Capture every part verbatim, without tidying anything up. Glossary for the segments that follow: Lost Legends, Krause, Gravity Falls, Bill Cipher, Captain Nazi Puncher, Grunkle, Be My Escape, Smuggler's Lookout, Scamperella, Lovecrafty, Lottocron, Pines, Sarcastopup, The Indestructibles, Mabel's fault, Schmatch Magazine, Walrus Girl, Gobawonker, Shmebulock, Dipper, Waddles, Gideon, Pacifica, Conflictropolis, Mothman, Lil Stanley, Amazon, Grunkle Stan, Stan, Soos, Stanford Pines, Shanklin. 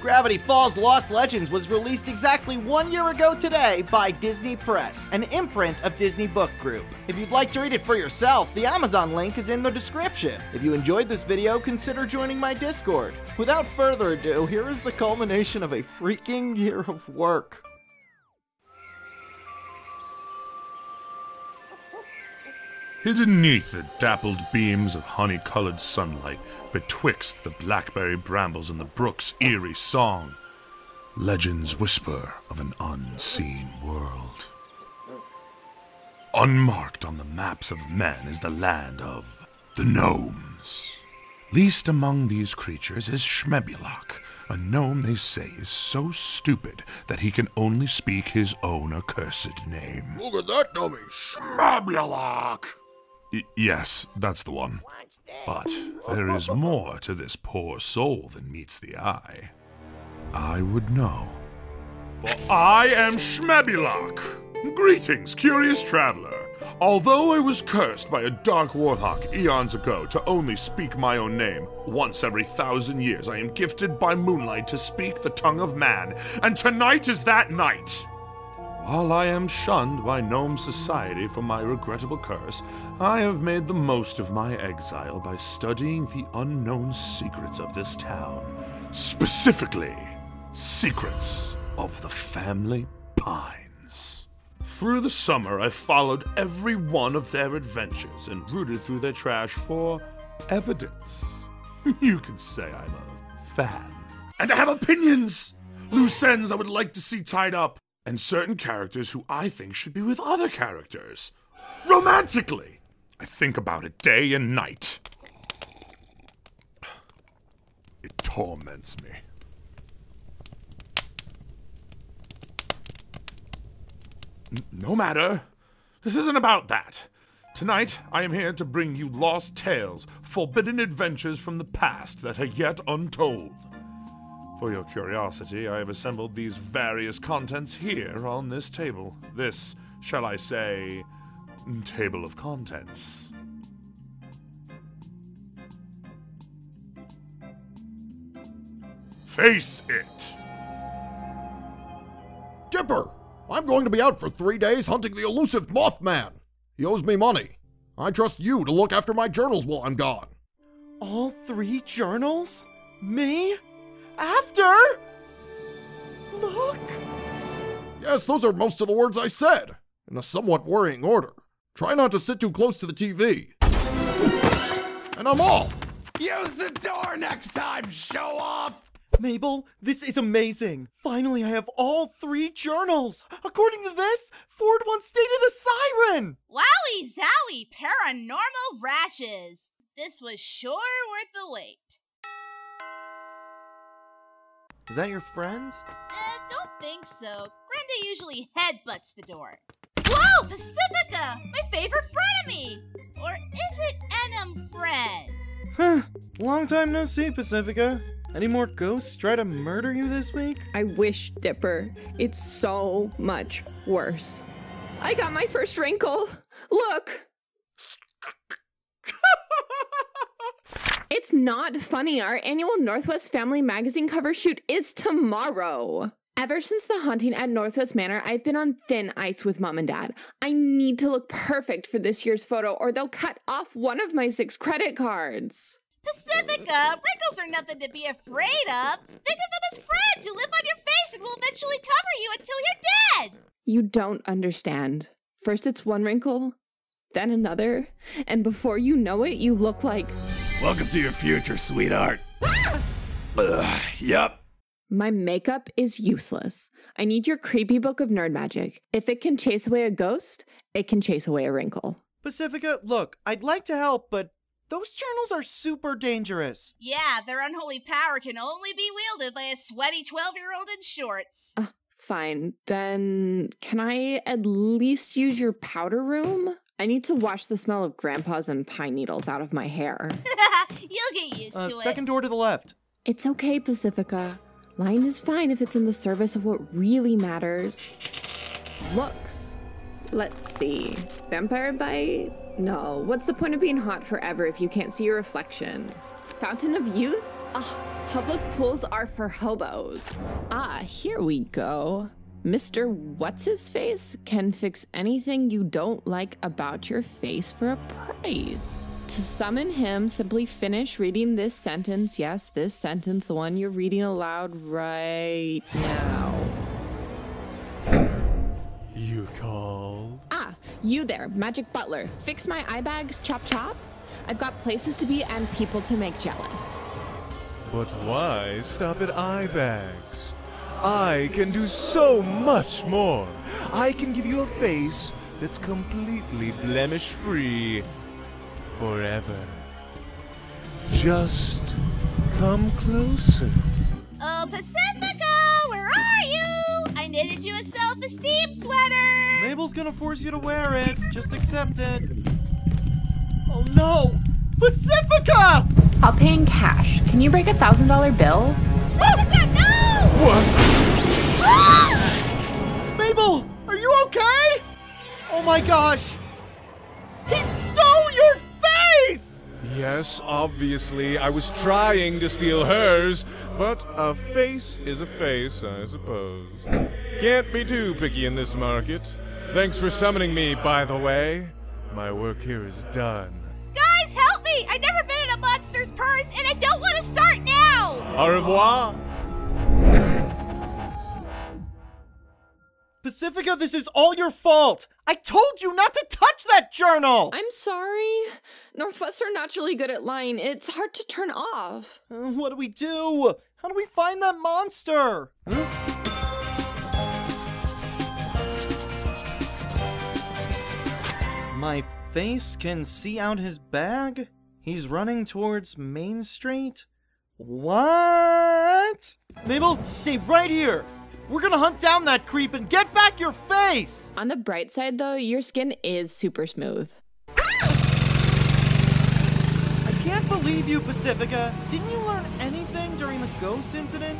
Gravity Falls Lost Legends was released exactly one year ago today by Disney Press, an imprint of Disney Book Group. If you'd like to read it for yourself, the Amazon link is in the description. If you enjoyed this video, consider joining my Discord. Without further ado, here is the culmination of a freaking year of work. Hidden neath the dappled beams of honey-coloured sunlight, betwixt the blackberry brambles and the brook's eerie song, legends whisper of an unseen world. Unmarked on the maps of men is the land of the gnomes. Least among these creatures is Shmebulock, a gnome they say is so stupid that he can only speak his own accursed name. Look at that dummy, Shmebulock! Y yes, that's the one. But there is more to this poor soul than meets the eye. I would know, for I am Shmebulock! Greetings, curious traveler. Although I was cursed by a dark warlock eons ago to only speak my own name, once every thousand years I am gifted by moonlight to speak the tongue of man, and tonight is that night! While I am shunned by gnome society for my regrettable curse, I have made the most of my exile by studying the unknown secrets of this town. Specifically, secrets of the family Pines. Through the summer, I followed every one of their adventures and rooted through their trash for evidence. You could say I'm a fan. And I have opinions! Loose ends I would like to see tied up. And certain characters who I think should be with other characters. Romantically! I think about it day and night. It torments me. N- no matter. This isn't about that. Tonight, I am here to bring you lost tales, forbidden adventures from the past that are yet untold. For your curiosity, I have assembled these various contents here on this table. This, shall I say, table of contents. Face it! Dipper! I'm going to be out for three days hunting the elusive Mothman. He owes me money. I trust you to look after my journals while I'm gone. All three journals? Me? After? Look. Yes, those are most of the words I said, in a somewhat worrying order. Try not to sit too close to the T V. And I'm off. Use the door next time, show off. Mabel, this is amazing. Finally, I have all three journals. According to this, Ford once stated a siren. Wowie zowie, paranormal rashes. This was sure worth the wait. Is that your friends? Uh, don't think so. Grande usually headbutts the door. Whoa, Pacifica! My favorite frenemy! Or is it enum friend? Huh, long time no see, Pacifica. Any more ghosts try to murder you this week? I wish, Dipper. It's so much worse. I got my first wrinkle. Look! It's not funny. Our annual Northwest Family Magazine cover shoot is tomorrow. Ever since the haunting at Northwest Manor, I've been on thin ice with Mom and Dad. I need to look perfect for this year's photo or they'll cut off one of my six credit cards. Pacifica, wrinkles are nothing to be afraid of. Think of them as friends who live on your face and will eventually cover you until you're dead. You don't understand. First it's one wrinkle, then another, and before you know it, you look like... Welcome to your future, sweetheart. Ah! Ugh, yep. My makeup is useless. I need your creepy book of nerd magic. If it can chase away a ghost, it can chase away a wrinkle. Pacifica, look, I'd like to help, but those journals are super dangerous. Yeah, their unholy power can only be wielded by a sweaty twelve-year-old in shorts. Uh, fine, then can I at least use your powder room? I need to wash the smell of grandpas and pine needles out of my hair. You'll get used uh, to it. Second door to the left. It's okay, Pacifica. Lying is fine if it's in the service of what really matters. Looks. Let's see. Vampire bite? No. What's the point of being hot forever if you can't see your reflection? Fountain of Youth? Ah, public pools are for hobos. Ah, here we go. Mister What's-His-Face can fix anything you don't like about your face for a price. To summon him, simply finish reading this sentence. Yes, this sentence, the one you're reading aloud right now. You called? Ah, you there, Magic Butler. Fix my eye bags, chop chop. I've got places to be and people to make jealous. But why stop at eye bags? I can do so much more. I can give you a face that's completely blemish-free forever. Just come closer. Oh, Pacifica, where are you? I knitted you a self-esteem sweater. Mabel's gonna force you to wear it. Just accept it. Oh no, Pacifica! I'll pay in cash. Can you break a thousand dollar bill? Pacifica, no! What? Ah! Mabel, are you okay? Oh my gosh! He stole your face! Yes, obviously. I was trying to steal hers, but a face is a face, I suppose. Can't be too picky in this market. Thanks for summoning me, by the way. My work here is done. Guys, help me! I've never been in a monster's purse, and I don't want to start now! Au revoir! Pacifica, this is all your fault! I told you not to touch that journal! I'm sorry. Northwest are naturally good at lying. It's hard to turn off. Uh, what do we do? How do we find that monster? Huh? My face can see out his bag? He's running towards Main Street? What? Mabel, stay right here! We're gonna hunt down that creep and get back your face! On the bright side though, your skin is super smooth. I can't believe you, Pacifica. Didn't you learn anything during the ghost incident?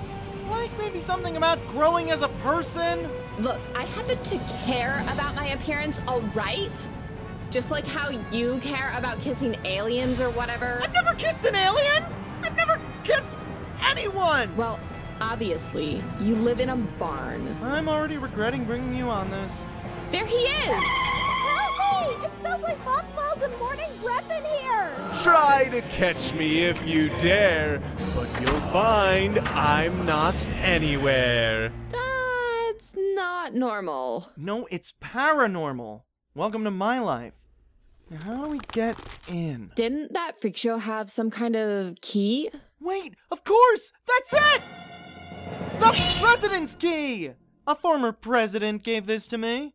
Like maybe something about growing as a person? Look, I happen to care about my appearance, alright? Just like how you care about kissing aliens or whatever. I've never kissed an alien! I've never kissed anyone! Well, obviously, you live in a barn. I'm already regretting bringing you on this. There he is! Help me! It smells like mothballs and morning breath in here! Try to catch me if you dare, but you'll find I'm not anywhere. That's not normal. No, it's paranormal. Welcome to my life. How do we get in? Didn't that freak show have some kind of key? Wait, of course! That's it! The president's key! A former president gave this to me.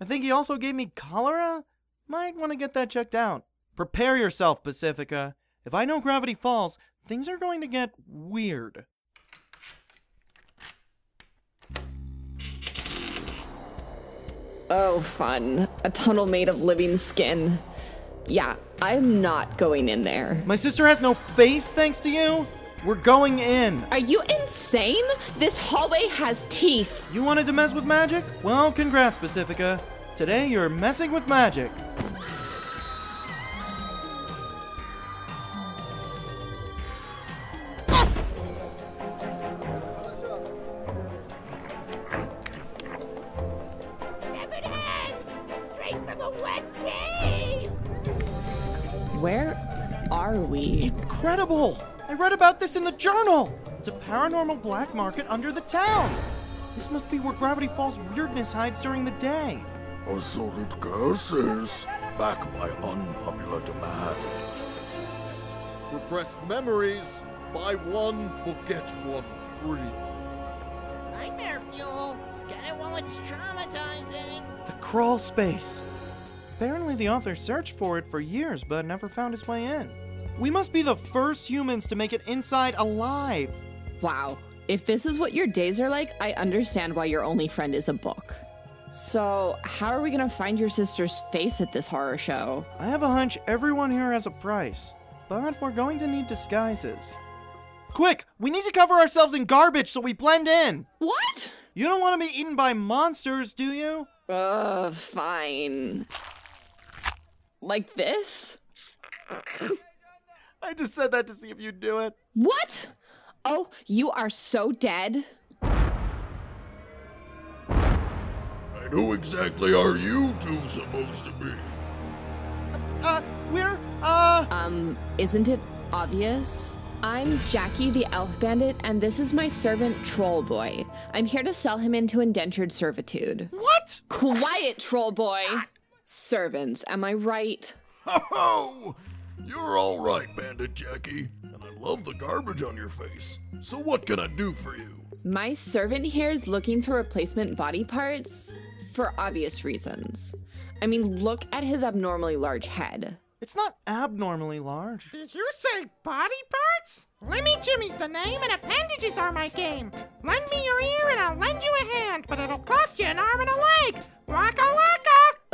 I think he also gave me cholera? Might want to get that checked out. Prepare yourself, Pacifica. If I know Gravity Falls, things are going to get weird. Oh, fun. A tunnel made of living skin. Yeah, I'm not going in there. My sister has no face thanks to you? We're going in. Are you insane? This hallway has teeth. You wanted to mess with magic? Well, congrats, Pacifica. Today you're messing with magic. Incredible! I read about this in the journal! It's a paranormal black market under the town! This must be where Gravity Falls weirdness hides during the day. Assorted curses, backed by unpopular demand. Repressed memories, buy one, forget one free. Nightmare fuel, get it while it's traumatizing. The crawl space. Apparently the author searched for it for years, but never found his way in. We must be the first humans to make it inside alive. Wow. If this is what your days are like, I understand why your only friend is a book. So, how are we gonna find your sister's face at this horror show? I have a hunch everyone here has a price, but we're going to need disguises. Quick! We need to cover ourselves in garbage so we blend in! What?! You don't want to be eaten by monsters, do you? Ugh, fine. Like this? I just said that to see if you'd do it. What? Oh, you are so dead. And who exactly are you two supposed to be? Uh, we're, uh... Um, isn't it obvious? I'm Jackie the Elf Bandit, and this is my servant, Troll Boy. I'm here to sell him into indentured servitude. What? Quiet, Troll Boy! Servants, am I right? Ho-ho! You're all right, Bandit Jackie. And I love the garbage on your face. So what can I do for you? My servant here is looking for replacement body parts for obvious reasons. I mean, look at his abnormally large head. It's not abnormally large. Did you say body parts? Lemmy Jimmy's the name and appendages are my game. Lend me your ear and I'll lend you a hand, but it'll cost you an arm and a leg. Waka waka!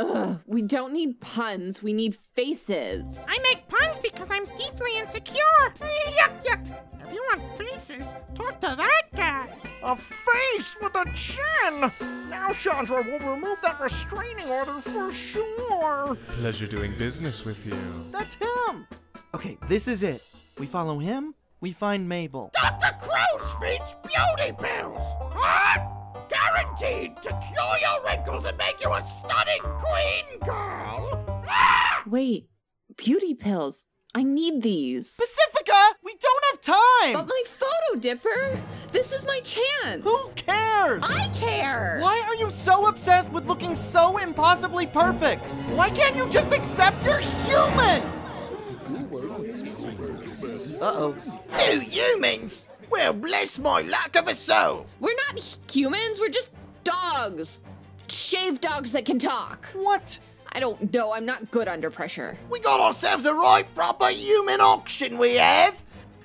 Ugh, we don't need puns, we need faces. I make puns because I'm deeply insecure. Yuck, yuck. If you want faces, talk to that guy. A face with a chin. Now Chandra will remove that restraining order for sure. Pleasure doing business with you. That's him. Okay, this is it. We follow him, we find Mabel. Doctor Krause feeds beauty pills. Ah! Guaranteed to cure your wrinkles and make you a stunning queen girl! Ah! Wait, beauty pills. I need these. Pacifica, we don't have time! But my photo, Dipper! This is my chance! Who cares? I care! Why are you so obsessed with looking so impossibly perfect? Why can't you just accept you're human? Uh-oh. Two humans? Well, bless my lack of a soul. We're not humans, we're just dogs. Shaved dogs that can talk. What? I don't know, I'm not good under pressure. We got ourselves a right proper human auction we have.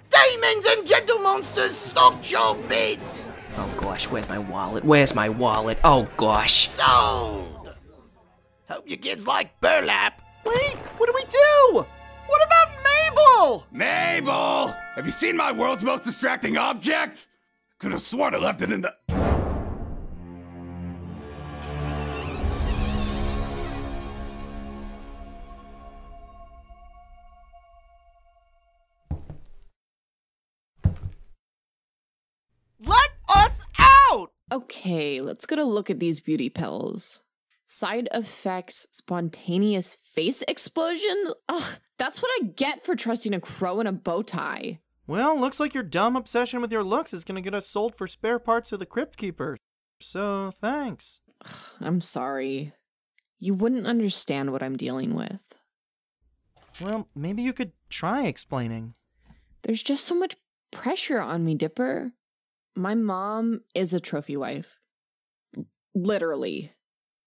Demons and gentle monsters, stock your bids. Oh gosh, where's my wallet? Where's my wallet? Oh gosh. Sold. Hope your kids like burlap. Wait, what do we do? What about Mabel? Mabel! Have you seen my world's most distracting object? Could have sworn I left it in the... Let us out! Okay, let's get a look at these beauty pills. Side effects, spontaneous face explosion? Ugh, that's what I get for trusting a crow in a bow tie. Well, looks like your dumb obsession with your looks is gonna get us sold for spare parts of the Crypt Keeper. So, thanks. Ugh, I'm sorry. You wouldn't understand what I'm dealing with. Well, maybe you could try explaining. There's just so much pressure on me, Dipper. My mom is a trophy wife. Literally.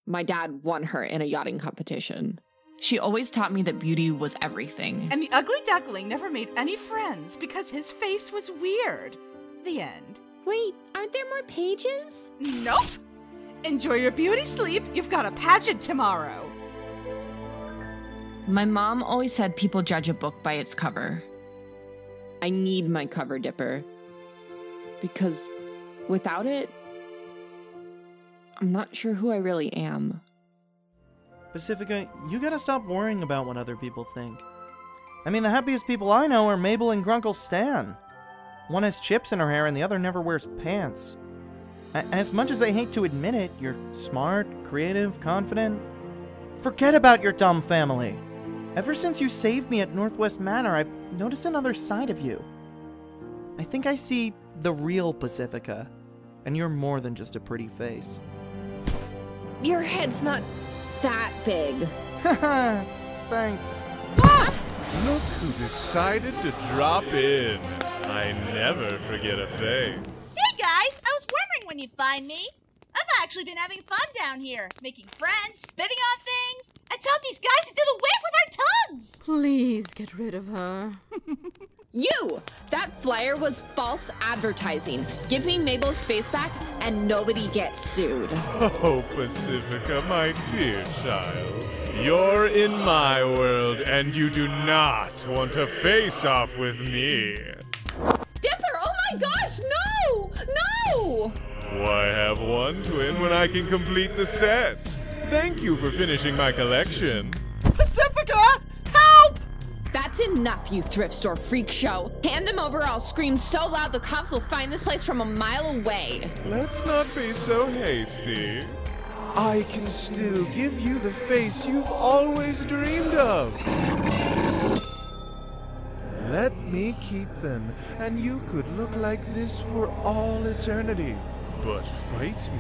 My dad won her in a yachting competition. She always taught me that beauty was everything. And the ugly duckling never made any friends because his face was weird. The end. Wait, aren't there more pages? Nope. Enjoy your beauty sleep. You've got a pageant tomorrow. My mom always said people judge a book by its cover. I need my cover, Dipper. Because without it, I'm not sure who I really am. Pacifica, you gotta stop worrying about what other people think. I mean, the happiest people I know are Mabel and Grunkle Stan. One has chips in her hair and the other never wears pants. As much as I hate to admit it, you're smart, creative, confident. Forget about your dumb family. Ever since you saved me at Northwest Manor, I've noticed another side of you. I think I see the real Pacifica, and you're more than just a pretty face. Your head's not that big. Haha, thanks. Ah! Look who decided to drop in. I never forget a face. Hey guys, I was wondering when you'd find me. I've actually been having fun down here, making friends, spitting on things. I taught these guys to do the wave with our tongues. Please get rid of her. You! That flyer was false advertising. Give me Mabel's face back and nobody gets sued. Oh, Pacifica, my dear child. You're in my world and you do not want to face off with me. Dipper, oh my gosh, no! No! Why have one twin when I can complete the set? Thank you for finishing my collection. Pacifica! Help! That's That's enough, you thrift store freak show. Hand them over or I'll scream so loud the cops will find this place from a mile away. Let's not be so hasty. I can still give you the face you've always dreamed of. Let me keep them, and you could look like this for all eternity. But fight me,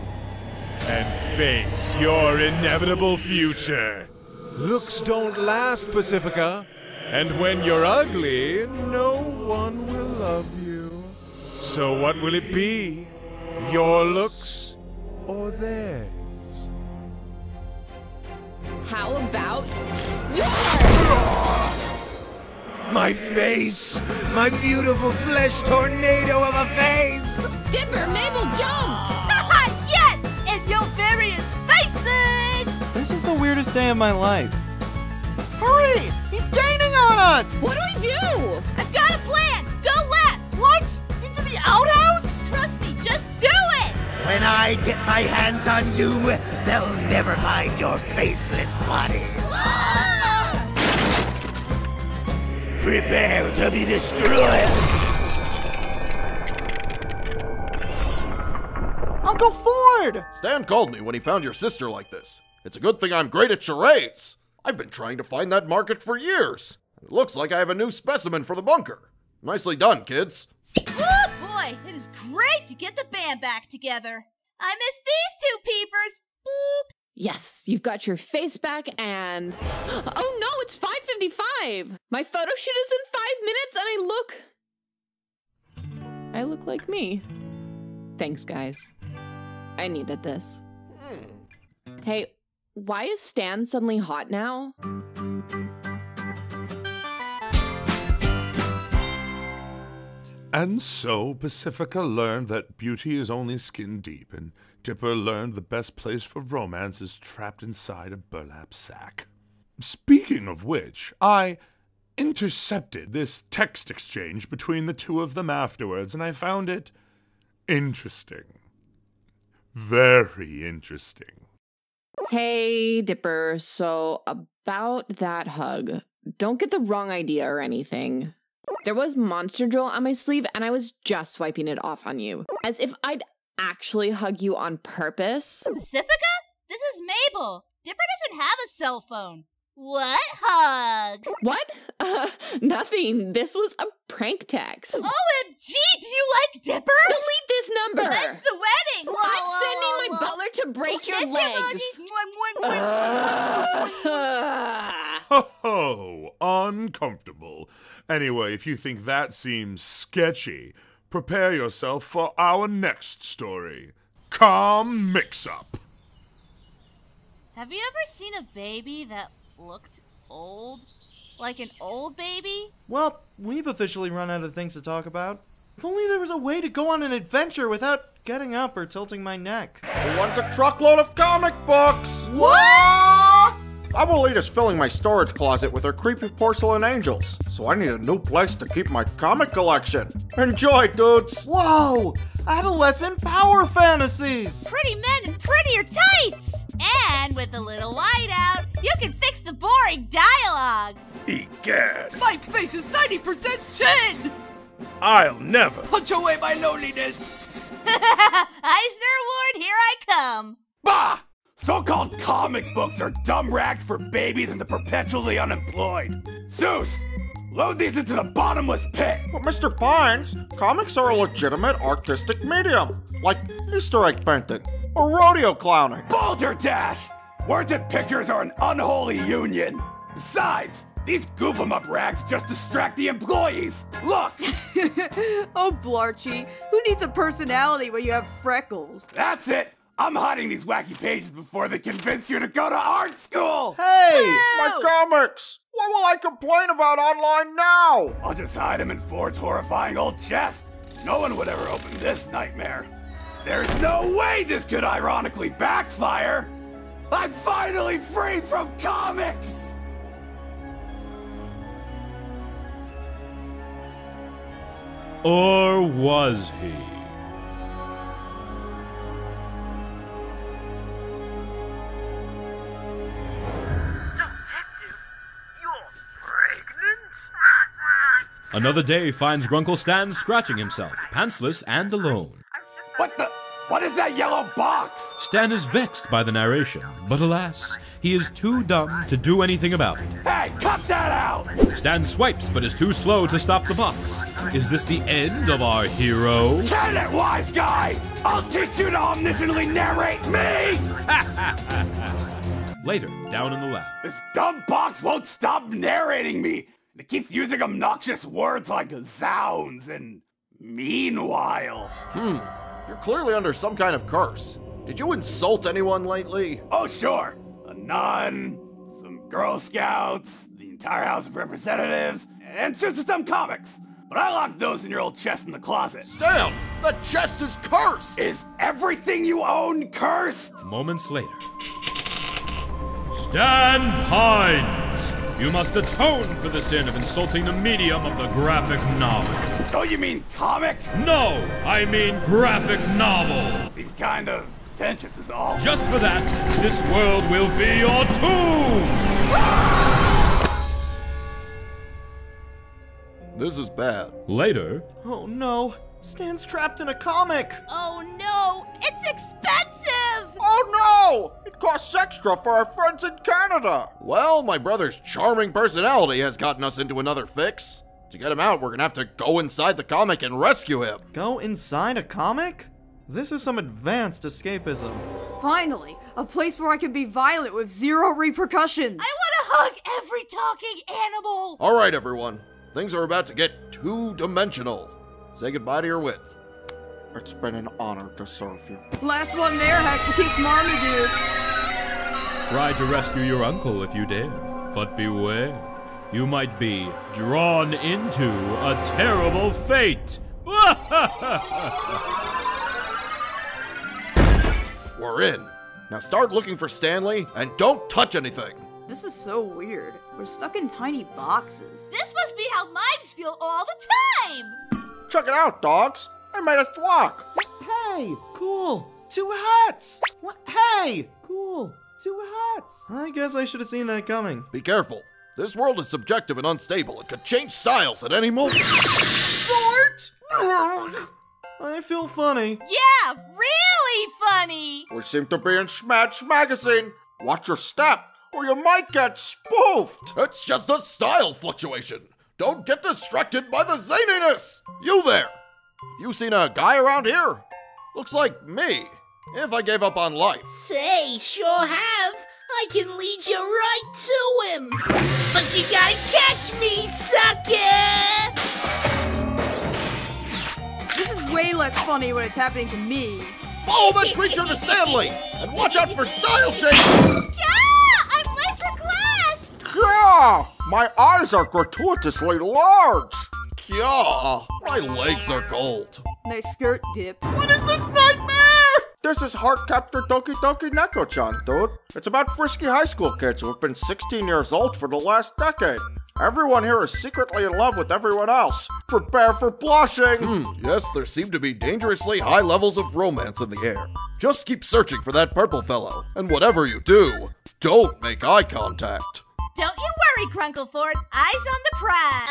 and face your inevitable future. Looks don't last, Pacifica. And when you're ugly, no one will love you. So what will it be? Your looks or theirs? How about yours? My face! My beautiful flesh tornado of a face! Dipper, Mabel, jump! Yes! In your various faces! This is the weirdest day of my life. Hurry! He's gaining on us! What do we do? I've got a plan! Go left! What? Into the outhouse? Trust me, just do it! When I get my hands on you, they'll never find your faceless body. Ah! Prepare to be destroyed! Uncle Ford! Stan called me when he found your sister like this. It's a good thing I'm great at charades. I've been trying to find that market for years. It looks like I have a new specimen for the bunker. Nicely done, kids. Oh boy, it is great to get the band back together. I miss these two peepers. Boop. Yes, you've got your face back and... Oh no, it's five fifty-five. My photo shoot is in five minutes and I look... I look like me. Thanks, guys. I needed this. Mm. Hey... Why is Stan suddenly hot now? And so Pacifica learned that beauty is only skin deep, and Dipper learned the best place for romance is trapped inside a burlap sack. Speaking of which, I intercepted this text exchange between the two of them afterwards, and I found it interesting. Very interesting. Hey, Dipper, so about that hug, don't get the wrong idea or anything. There was monster drool on my sleeve and I was just wiping it off on you. As if I'd actually hug you on purpose. Pacifica? This is Mabel. Dipper doesn't have a cell phone. What hug? What? Uh, nothing. This was a prank text. O M G, do you like Dipper? Delete this number. That's the wedding. Whoa, I'm whoa, sending whoa, my whoa. butler to break oh, your legs. Uh, ho ho, uncomfortable. Anyway, if you think that seems sketchy, prepare yourself for our next story. Calm mix-up. Have you ever seen a baby that looked old? Like an old baby? Well, we've officially run out of things to talk about. If only there was a way to go on an adventure without getting up or tilting my neck. Who wants a truckload of comic books? What? Abuelita's filling my storage closet with her creepy porcelain angels, so I need a new place to keep my comic collection. Enjoy, dudes! Whoa! Adolescent power fantasies! Pretty men in prettier tights! And with a little light out, you can fix the boring dialogue! Egad! My face is ninety percent chin! I'll never punch away my loneliness! Eisner Award, here I come! Bah! So-called comic books are dumb rags for babies and the perpetually unemployed. Soos, load these into the bottomless pit. But Mister Pines, comics are a legitimate artistic medium, like Easter egg painting or rodeo clowning. Balderdash! Words and pictures are an unholy union. Besides, these goof-em-up rags just distract the employees. Look! Oh, Blarchy, who needs a personality when you have freckles? That's it! I'm hiding these wacky pages before they convince you to go to art school! Hey! Wow. My comics! What will I complain about online now? I'll just hide them in Ford's horrifying old chest. No one would ever open this nightmare. There's no way this could ironically backfire! I'm finally free from comics! Or was he? Pregnant? Another day finds Grunkle Stan scratching himself, pantsless and alone. What the? What is that yellow box? Stan is vexed by the narration, but alas, he is too dumb to do anything about it. Hey, cut that out! Stan swipes, but is too slow to stop the box. Is this the end of our hero? Get it, wise guy! I'll teach you to omnisciently narrate me! Later, down in the lab. This dumb box won't stop narrating me! It keeps using obnoxious words like sounds and meanwhile. Hmm. You're clearly under some kind of curse. Did you insult anyone lately? Oh, sure. A nun, some Girl Scouts, the entire House of Representatives, and just some comics. But I locked those in your old chest in the closet. Stan, the chest is cursed! Is everything you own cursed? Moments later. Stan Pines! You must atone for the sin of insulting the medium of the graphic novel. Oh, you mean comic? No, I mean graphic novel. Seems kind of pretentious is all. Just for that, this world will be your tomb! This is bad. Later. Oh no, Stan's trapped in a comic. Oh no, it's expensive! Oh no, it costs extra for our friends in Canada. Well, my brother's charming personality has gotten us into another fix. To get him out, we're gonna have to go inside the comic and rescue him. Go inside a comic? This is some advanced escapism. Finally, a place where I can be violent with zero repercussions. I wanna hug every talking animal. All right, everyone. Things are about to get two-dimensional. Say goodbye to your width. It's been an honor to serve you. Last one there has to keep Marmaduke. Try to rescue your uncle if you dare, but beware. You might be drawn into a terrible fate. We're in. Now start looking for Stanley and don't touch anything. This is so weird. We're stuck in tiny boxes. This must be how mimes feel all the time. Check it out, dogs. I made a thwack. Hey, cool. Two hats. What? Hey, cool. Two hats. I guess I should have seen that coming. Be careful. This world is subjective and unstable. It could change styles at any moment. Sort? I feel funny. Yeah, really funny. We seem to be in Schmatch Magazine. Watch your step, or you might get spoofed. It's just a style fluctuation. Don't get distracted by the zaniness. You there. Have you seen a guy around here? Looks like me, if I gave up on life. Say, sure have. I can lead you right to him, but you gotta catch me, sucker! This is way less funny when it's happening to me. Follow that creature to Stanley, and watch out for style change! Yeah, I'm late for class! Yeah, my eyes are gratuitously large! Yeah, my legs are gold. Nice skirt dip. What is this nightmare? This is Heart Capture Donkey Donkey Neko-chan, dude. It's about frisky high school kids who have been sixteen years old for the last decade. Everyone here is secretly in love with everyone else. Prepare for blushing. Hmm, yes, there seem to be dangerously high levels of romance in the air. Just keep searching for that purple fellow. And whatever you do, don't make eye contact. Don't you worry, Grunkle Ford. Eyes on the prize.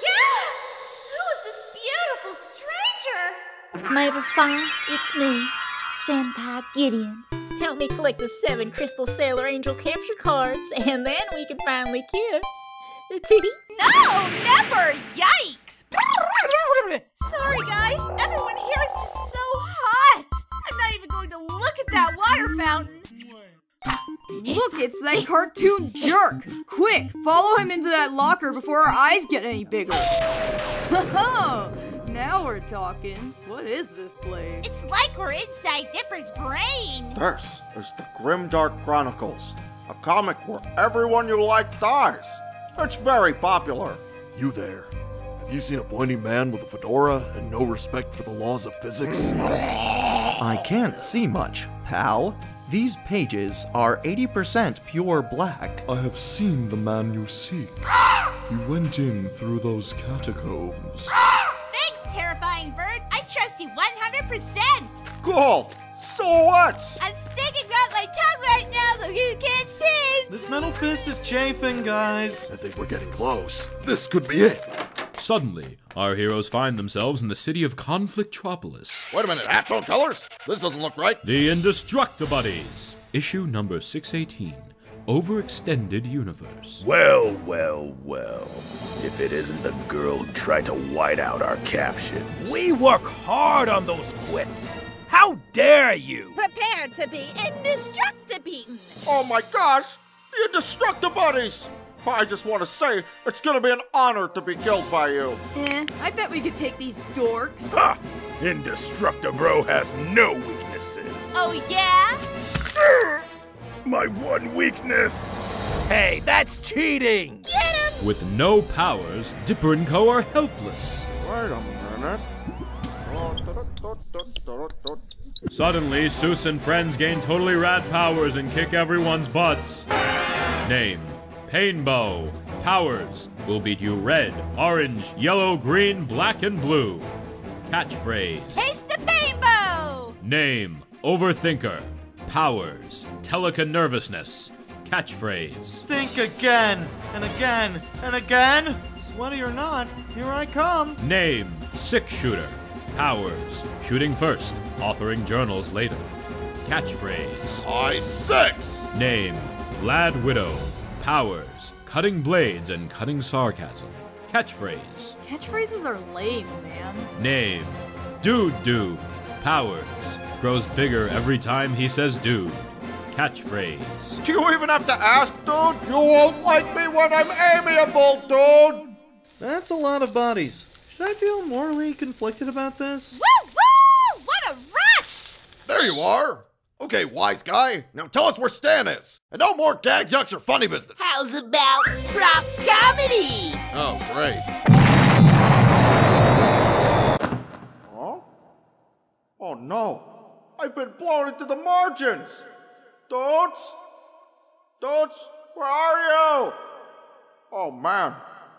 Yeah! Who is this beautiful stranger? Mabel-san, it's me, Senpai Gideon. Help me collect the seven Crystal Sailor Angel capture cards, and then we can finally kiss. The titty? No, never! Yikes! Sorry, guys. Everyone here is just so hot. I'm not even going to look at that water fountain. Look, it's that cartoon jerk. Quick, follow him into that locker before our eyes get any bigger. Ho-ho! Now we're talking. What is this place? It's like we're inside Dipper's brain. This is the Grim Dark Chronicles, a comic where everyone you like dies. It's very popular. You there. Have you seen a pointy man with a fedora and no respect for the laws of physics? I can't see much, pal. These pages are eighty percent pure black. I have seen the man you seek. He went in through those catacombs. Terrifying bird, I trust you one hundred percent! Cool! So what? I'm sticking out my tongue right now, though you can't see! This metal fist is chafing, guys. I think we're getting close. This could be it. Suddenly, our heroes find themselves in the city of Conflictropolis. Wait a minute, halftone colors? This doesn't look right. The Indestructibles, issue number six eighteen, Overextended Universe. Well, well, well. If it isn't the girl who tried to white out our captions. We work hard on those quits. How dare you? Prepare to be indestructible. Oh my gosh, the Indestructibles! I just want to say, it's gonna be an honor to be killed by you. Yeah, I bet we could take these dorks. Ha! Indestructibro has no weaknesses. Oh, yeah? My one weakness. Hey, that's cheating. Get him! With no powers, Dipper and Co are helpless. Wait a minute. Suddenly, Soos and friends gain totally rad powers and kick everyone's butts. Name. Painbow. Powers will beat you red, orange, yellow, green, black, and blue. Catchphrase. Taste the painbow! Name, Overthinker. Powers, Telekinervousness. Catchphrase. Think again, and again, and again. Sweaty or not, here I come. Name, Six Shooter. Powers, shooting first, authoring journals later. Catchphrase. I six! Name, Glad Widow. Powers, cutting blades and cutting sarcasm. Catchphrase. Catchphrases are lame, man. Name, Dude Dude. Powers, grows bigger every time he says dude. Catchphrase. Do you even have to ask, dude? You won't like me when I'm amiable, dude! That's a lot of bodies. Should I feel morally conflicted about this? Woo woo! What a rush! There you are! Okay, wise guy, now tell us where Stan is. And no more gag jokes or funny business. How's about prop comedy? Oh, great. Huh? Oh no, I've been blown into the margins. Toads? Toads, where are you? Oh man,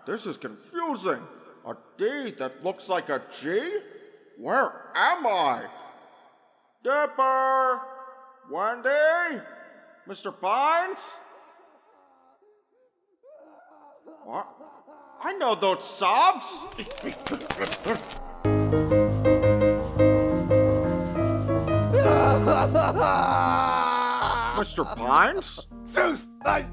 this is confusing. A D that looks like a G? Where am I? Dipper! Wendy? Mister Pines? What? I know those sobs! Mister Pines? Soos! I,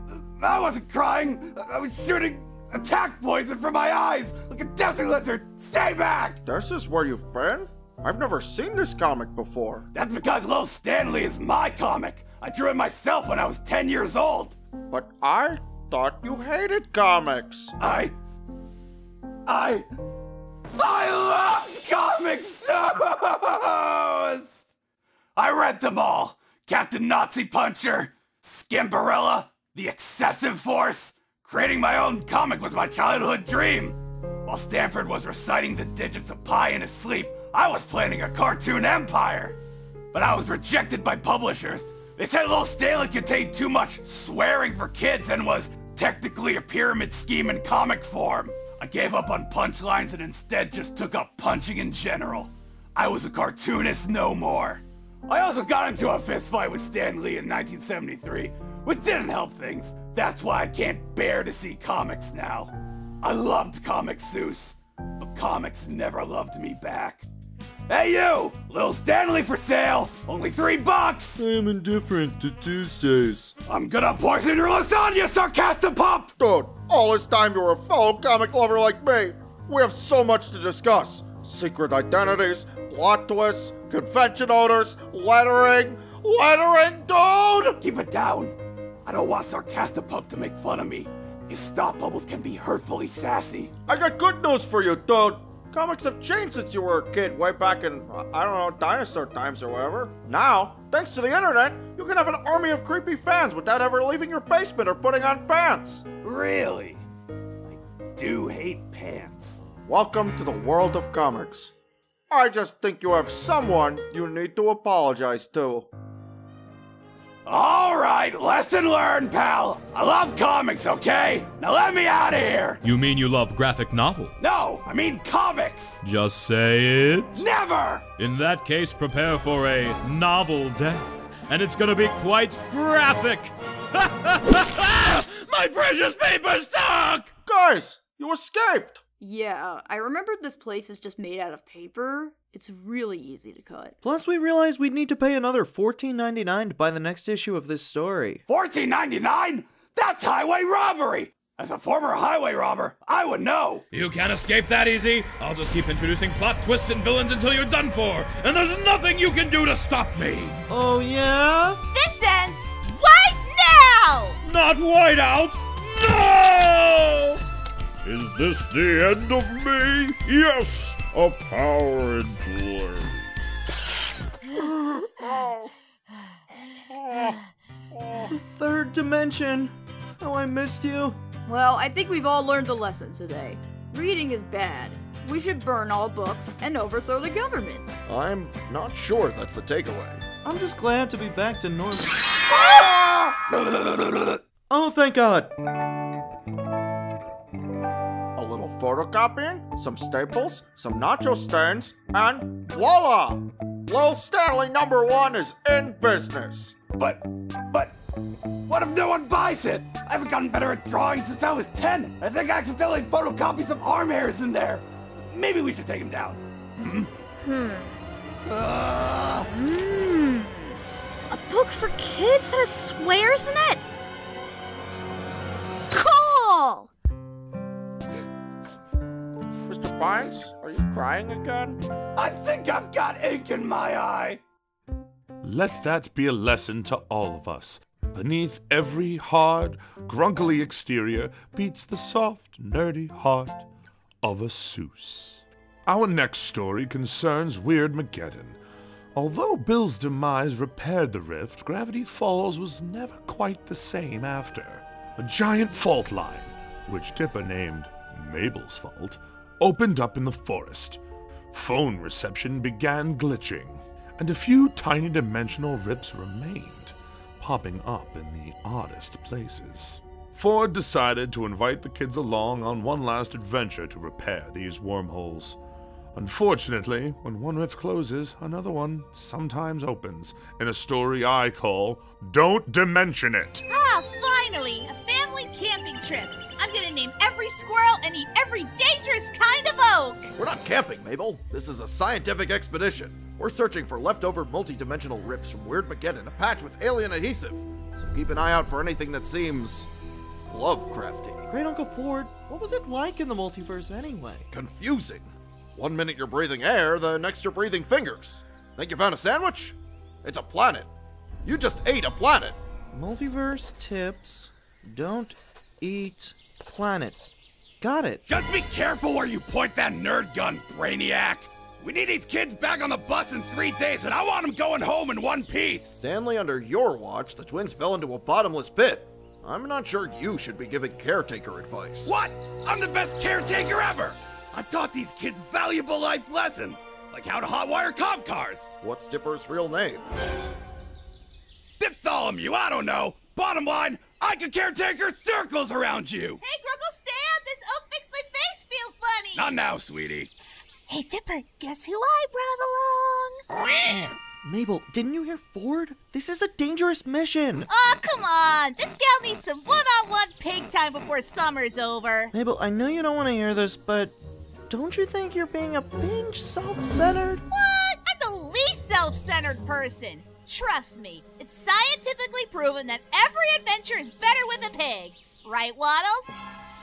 I wasn't crying! I was shooting attack poison from my eyes! Like a desert lizard! Stay back! This is where you've been? I've never seen this comic before. That's because Lil Stanley is my comic. I drew it myself when I was ten years old. But I thought you hated comics. I... I... I loved comics! I read them all. Captain Nazi Puncher, Scamperella, The Excessive Force. Creating my own comic was my childhood dream. While Stanford was reciting the digits of pi in his sleep, I was planning a cartoon empire, but I was rejected by publishers. They said Lil Stanley contained too much swearing for kids and was technically a pyramid scheme in comic form. I gave up on punchlines and instead just took up punching in general. I was a cartoonist no more. I also got into a fistfight with Stan Lee in nineteen seventy-three, which didn't help things. That's why I can't bear to see comics now. I loved comics, Soos, but comics never loved me back. Hey you! Lil Stanley for sale! Only three bucks! I am indifferent to Tuesdays. I'm gonna poison your lasagna, Sarcastopup! Dude, all this time you were a fellow comic lover like me. We have so much to discuss. Secret identities, plot twists, convention odors, lettering, lettering, dude! Keep it down. I don't want Sarcastopup to make fun of me. His thought bubbles can be hurtfully sassy. I got good news for you, dude. Comics have changed since you were a kid way back in, I don't know, dinosaur times or whatever. Now, thanks to the internet, you can have an army of creepy fans without ever leaving your basement or putting on pants. Really? I do hate pants. Welcome to the world of comics. I just think you have someone you need to apologize to. All right, lesson learned, pal. I love comics, okay? Now let me out of here. You mean you love graphic novels? No, I mean comics. Just say it. Never. In that case, prepare for a novel death and it's gonna be quite graphic. My precious paper stock! Guys, you escaped! Yeah, I remembered this place is just made out of paper. It's really easy to cut. Plus, we realized we'd need to pay another fourteen ninety-nine to buy the next issue of this story. fourteen ninety-nine? That's highway robbery! As a former highway robber, I would know! You can't escape that easy! I'll just keep introducing plot twists and villains until you're done for, and there's nothing you can do to stop me! Oh, yeah? This ends right now! Not white out! No! Is this the end of me? Yes! A power endure. Third dimension. Oh, I missed you. Well, I think we've all learned a lesson today. Reading is bad. We should burn all books and overthrow the government. I'm not sure that's the takeaway. I'm just glad to be back to normal. Oh, thank God. A little photocopying, some staples, some nacho stands, and voila! Lil Stanley number one is in business. But, but, what if no one buys it? I haven't gotten better at drawing since I was ten. I think I accidentally photocopied some arm hairs in there. Maybe we should take him down. Hmm? Hmm. Uh... Mm. A book for kids that has swears in it? Cool! Mister Pines, are you crying again? I think I've got ink in my eye. Let that be a lesson to all of us. Beneath every hard, grunkly exterior beats the soft, nerdy heart of a Soos. Our next story concerns Weirdmageddon. Although Bill's demise repaired the rift, Gravity Falls was never quite the same after. A giant fault line, which Dipper named Mabel's fault, opened up in the forest. Phone reception began glitching, and a few tiny dimensional rips remained, popping up in the oddest places. Ford decided to invite the kids along on one last adventure to repair these wormholes. Unfortunately, when one rift closes, another one sometimes opens, in a story I call, Don't Dimension It! Ah, finally! A family camping trip! I'm gonna name every squirrel and eat every dangerous kind of oak! We're not camping, Mabel. This is a scientific expedition. We're searching for leftover multi-dimensional rips from Weirdmageddon, a patch with alien adhesive. So keep an eye out for anything that seems... Lovecrafty. Great Uncle Ford, what was it like in the multiverse anyway? Confusing. One minute you're breathing air, the next you're breathing fingers. Think you found a sandwich? It's a planet. You just ate a planet. Multiverse tips, don't eat planets. Got it. Just be careful where you point that nerd gun, Brainiac. We need these kids back on the bus in three days, and I want them going home in one piece! Stanley, under your watch, the twins fell into a bottomless pit. I'm not sure you should be giving caretaker advice. What? I'm the best caretaker ever! I've taught these kids valuable life lessons, like how to hotwire cop cars! What's Dipper's real name? Diptholomew, I don't know! Bottom line, I can caretaker circles around you! Hey, Grunkle Stan, this oak makes my face feel funny! Not now, sweetie. Hey, Dipper, guess who I brought along? Mabel, didn't you hear Ford? This is a dangerous mission. Oh, come on. This gal needs some one-on-one pig time before summer's over. Mabel, I know you don't want to hear this, but don't you think you're being a pinch self-centered? What? I'm the least self-centered person. Trust me, it's scientifically proven that every adventure is better with a pig. Right, Waddles?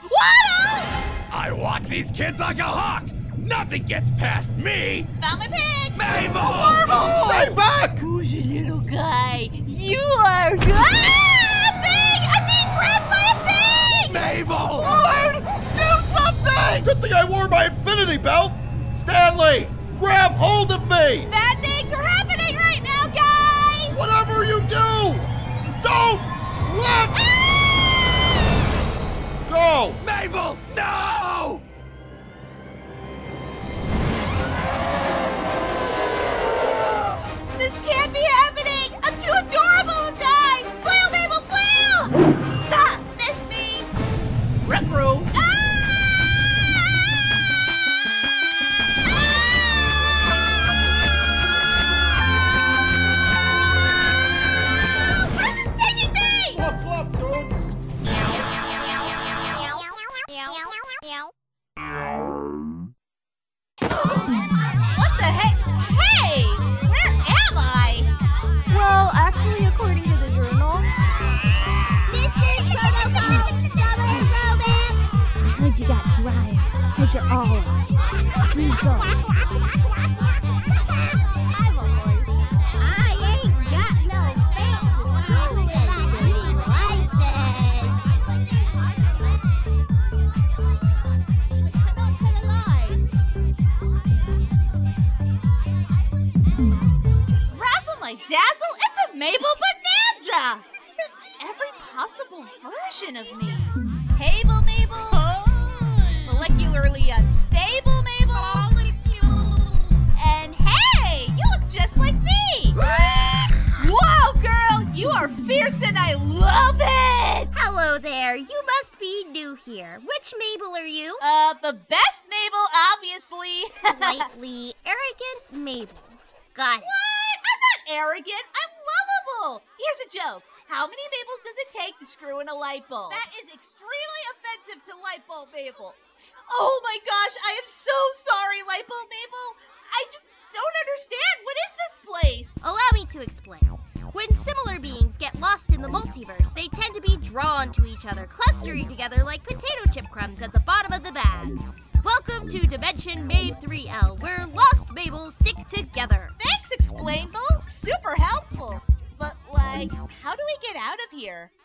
Waddles! I walk these kids like a hawk. Nothing gets past me! Found my pig! Mabel! Marble! Stay back! Who's your little guy? You are... Ah! Pig! I'm being grabbed by a pig! Mabel! Lord! Do something! Good thing I wore my infinity belt! Stanley! Grab hold of me! Bad things are happening right now, guys! Whatever you do! Don't let... Ah! Go! Mabel! No! This can't be happening! I'm too adorable to die! Flail, Mabel, flail! Ha! Missed me! Repro! Ah!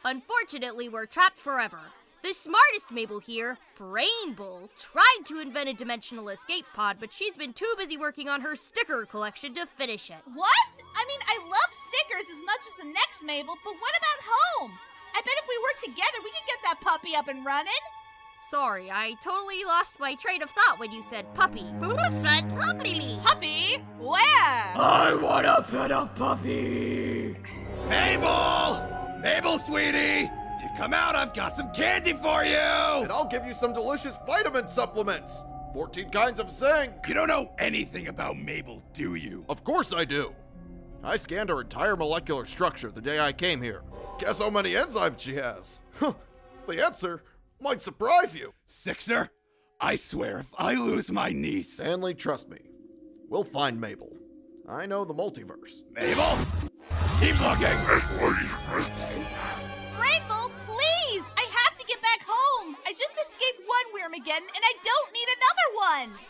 Unfortunately, we're trapped forever. The smartest Mabel here, Brain Bull, tried to invent a dimensional escape pod, but she's been too busy working on her sticker collection to finish it. What? I mean, I love stickers as much as the next Mabel, but what about home? I bet if we worked together, we could get that puppy up and running. Sorry, I totally lost my train of thought when you said puppy. Who said puppy? Puppy? Where? I want to pet a puppy. Mabel! Mabel, sweetie! If you come out, I've got some candy for you! And I'll give you some delicious vitamin supplements! fourteen kinds of zinc! You don't know anything about Mabel, do you? Of course I do! I scanned her entire molecular structure the day I came here. Guess how many enzymes she has? The answer might surprise you! Sixer? I swear, if I lose my niece... Stanley, trust me. We'll find Mabel. I know the multiverse. Mabel? Keep looking! Rainbow, please! I have to get back home! I just escaped one Weirdmageddon and I don't need another one!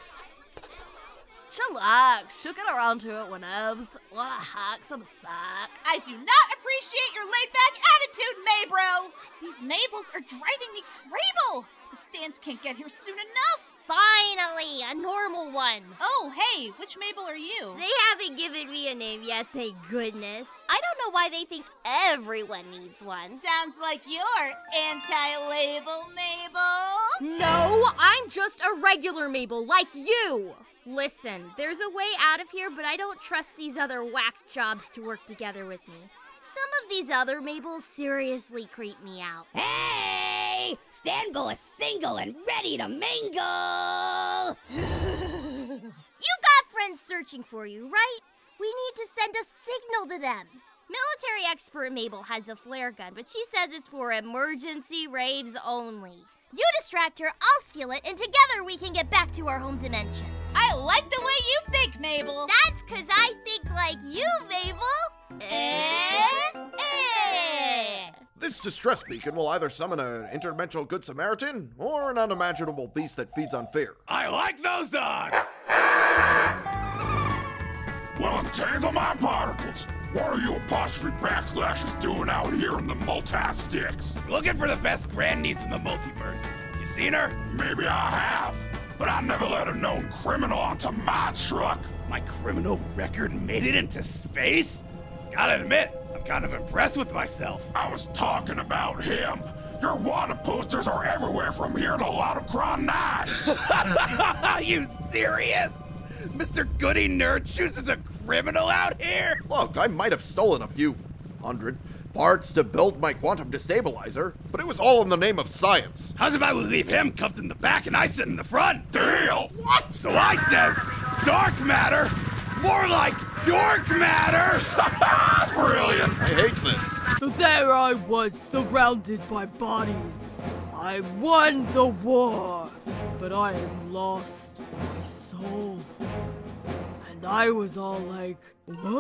Chillax, you'll get around to it whenevs. Wanna hack some sack? I do not appreciate your laid-back attitude, Maybro! These Mabels are driving me crable! The Stans can't get here soon enough! Finally, a normal one! Oh, hey, which Mabel are you? They haven't given me a name yet, thank goodness. I don't know why they think everyone needs one. Sounds like you're anti-label Mabel. No, I'm just a regular Mabel, like you! Listen, there's a way out of here, but I don't trust these other whack jobs to work together with me. Some of these other Mabels seriously creep me out. Hey! Stan Bull is single and ready to mingle! You got friends searching for you, right? We need to send a signal to them. Military expert Mabel has a flare gun, but she says it's for emergency raves only. You distract her, I'll steal it, and together we can get back to our home dimensions. I like the way you think, Mabel! That's 'cause I think like you, Mabel! Eh? Eh! This distress beacon will either summon an interdimensional good Samaritan or an unimaginable beast that feeds on fear. I like those odds! Well, entangle my particles! What are you apostrophe backslashes doing out here in the multi-sticks? Looking for the best grandniece in the multiverse. You seen her? Maybe I have, but I never let a known criminal onto my truck. My criminal record made it into space? Gotta admit, I'm kind of impressed with myself. I was talking about him. Your wanted posters are everywhere from here to Lottocron nine. You serious? Mister Goody Nerd Shoes is a criminal out here! Look, I might have stolen a few hundred parts to build my quantum destabilizer, but it was all in the name of science. How's if I would leave him cuffed in the back and I sit in the front? Deal! What? So I says, dark matter, more like dork matter! Brilliant! I hate this. So there I was, surrounded by bodies. I won the war, but I had lost my soul. And I was all like, whoa.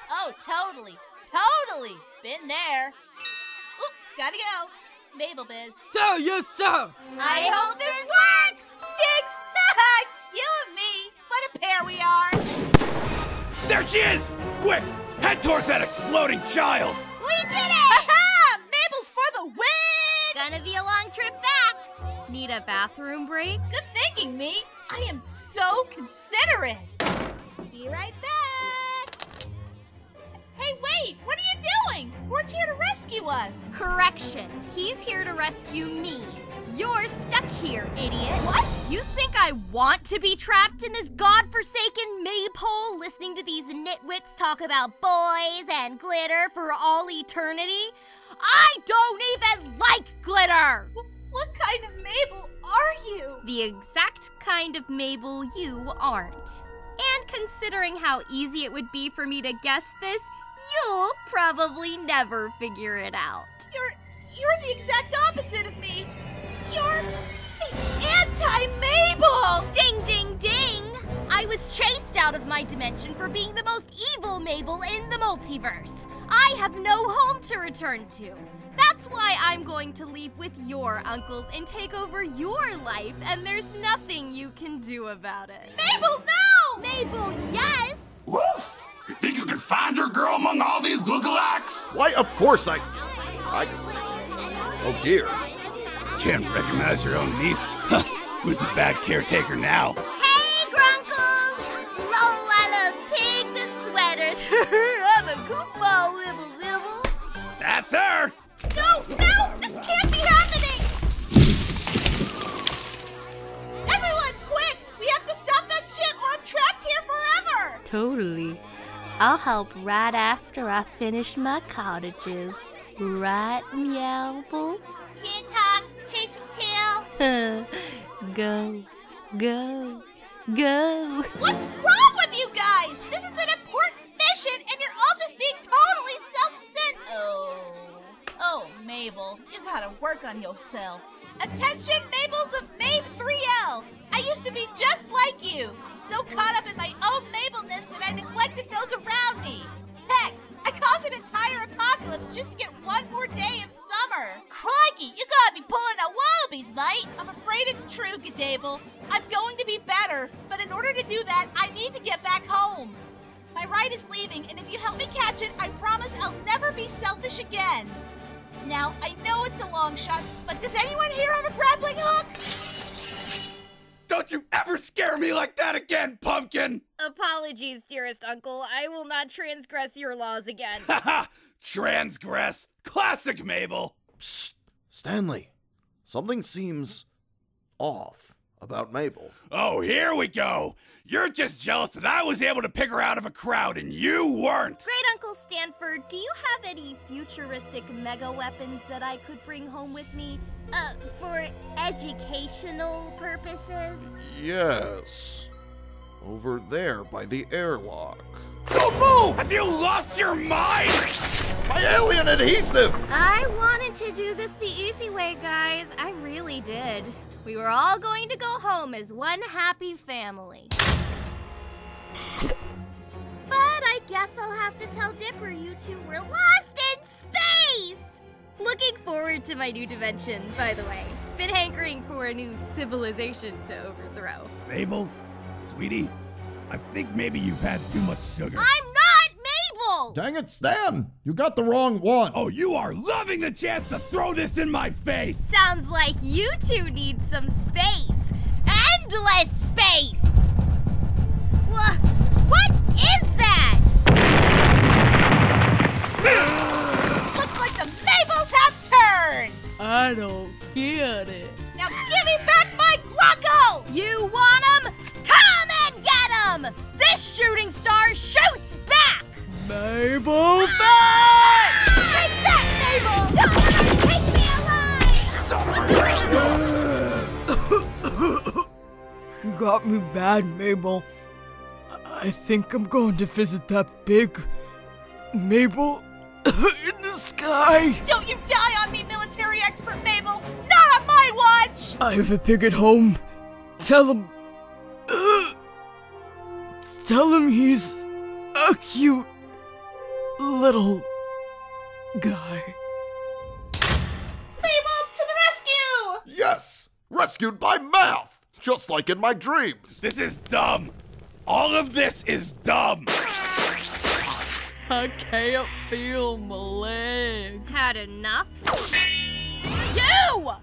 Oh, totally, totally. Been there. Oop, gotta go. Mabel Biz. Sir, yes, sir. I hope this works. Jinx, You and me, what a pair we are! There she is! Quick, head towards that exploding child! We did it! Ha-ha! Mabel's for the win! Gonna be a long trip back. Need a bathroom break? Good thinking, me. I am so considerate. Be right back. Hey, wait, what are you doing? Ford's here to rescue us. Correction, he's here to rescue me. You're stuck here, idiot. What? You think I want to be trapped in this godforsaken maypole listening to these nitwits talk about boys and glitter for all eternity? I don't even like glitter! W- what kind of Mabel are you? The exact kind of Mabel you aren't. And considering how easy it would be for me to guess this, you'll probably never figure it out. You're, you're the exact opposite of me. You're the anti-Mabel! Ding, ding, ding! I was chased out of my dimension for being the most evil Mabel in the multiverse. I have no home to return to. That's why I'm going to leave with your uncles and take over your life, and there's nothing you can do about it. Mabel, no! Mabel, yes! Woof! You think you can find your girl among all these lookalikes? Why, of course I... I... Oh, dear. Can't recognize your own niece. Who's the bad caretaker now? Hey, Grunkles! Lola loves pigs and sweaters. I'm a goofball, wibble zibble. That's her! No, no! This can't be happening! Everyone, quick! We have to stop that ship or I'm trapped here forever! Totally. I'll help right after I finish my cottages. Right, Meowble? Can't talk, chase your tail. Go, go, go. What's wrong with you guys? This is an important mission, and you're all just being totally self-centered. Oh. Oh, Mabel, you gotta work on yourself. Attention, Mabels of Mabe three L! I used to be just like you, so caught up in my own Mabelness that I neglected those around me. Heck, I caused an entire apocalypse just to get one more day of summer. Crikey, you gotta be pulling out wallabies, mate. I'm afraid it's true, Gadable. I'm going to be better, but in order to do that, I need to get back home. My ride is leaving, and if you help me catch it, I promise I'll never be selfish again. Now, I know it's a long shot, but does anyone here have a grappling hook? Don't you ever scare me like that again, Pumpkin! Apologies, dearest uncle. I will not transgress your laws again. Ha ha! Transgress! Classic Mabel! Psst! Stanley, something seems off about Mabel. Oh, here we go! You're just jealous that I was able to pick her out of a crowd and you weren't! Great Uncle Stanford, do you have any futuristic mega weapons that I could bring home with me? Uh, for educational purposes? Yes. Over there by the airlock. Don't move! Have you lost your mind? My alien adhesive! I wanted to do this the easy way, guys. I really did. We were all going to go home as one happy family. But I guess I'll have to tell Dipper you two were lost in space! Looking forward to my new dimension, by the way. Been hankering for a new civilization to overthrow. Mabel, sweetie, I think maybe you've had too much sugar. I'm not Mabel! Dang it, Stan! You got the wrong one! Oh, you are loving the chance to throw this in my face! Sounds like you two need some space. Endless space! Wha- what is that? I don't get it. Now give me back my Grunkles! You want them? Come and get them! This shooting star shoots back! Mabel back! Take that, Mabel! Don't take me alive! You got me bad, Mabel. I think I'm going to visit that big Mabel in the sky. Don't you die on me, military expert Mabel! Not on my watch! I have a pig at home. Tell him... Uh, tell him he's a cute little guy. Mabel, to the rescue! Yes! Rescued by math! just like in my dreams. This is dumb. All of this is dumb. I can't feel my legs. Had enough? You! I'll knock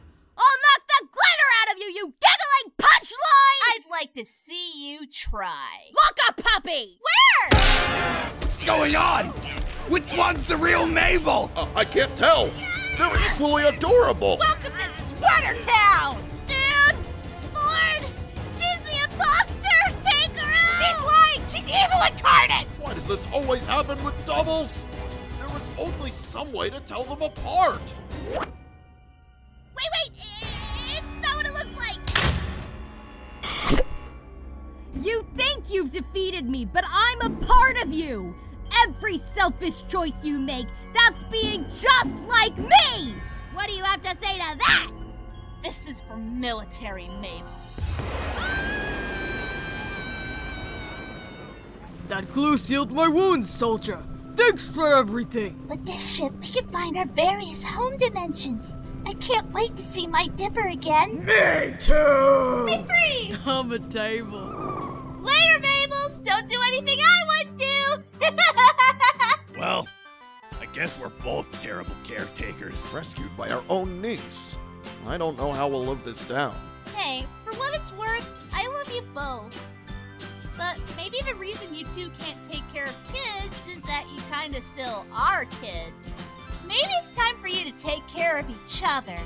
the glitter out of you, you giggling punchline! I'd like to see you try. Look a puppy! Where? What's going on? Which one's the real Mabel? Uh, I can't tell. They're equally adorable. Welcome to Sweater Town! Dude! Ford! She's the imposter! Take her out! She's lying! She's evil incarnate! Why does this always happen with doubles? There was only some way to tell them apart. Wait, wait! It's not what it looks like! You think you've defeated me, but I'm a part of you! Every selfish choice you make, that's being just like me! What do you have to say to that? This is for military Mabel. That glue sealed my wounds, soldier. Thanks for everything. With this ship, we can find our various home dimensions. I can't wait to see my Dipper again. Me too! Me three! I'm a table. Later, Mabels! Don't do anything I would do! Well, I guess we're both terrible caretakers. Rescued by our own niece. I don't know how we'll live this down. Hey, for what it's worth, I love you both. But maybe the reason you two can't take care of kids is that you kinda still are kids. Maybe it's time for you to take care of each other.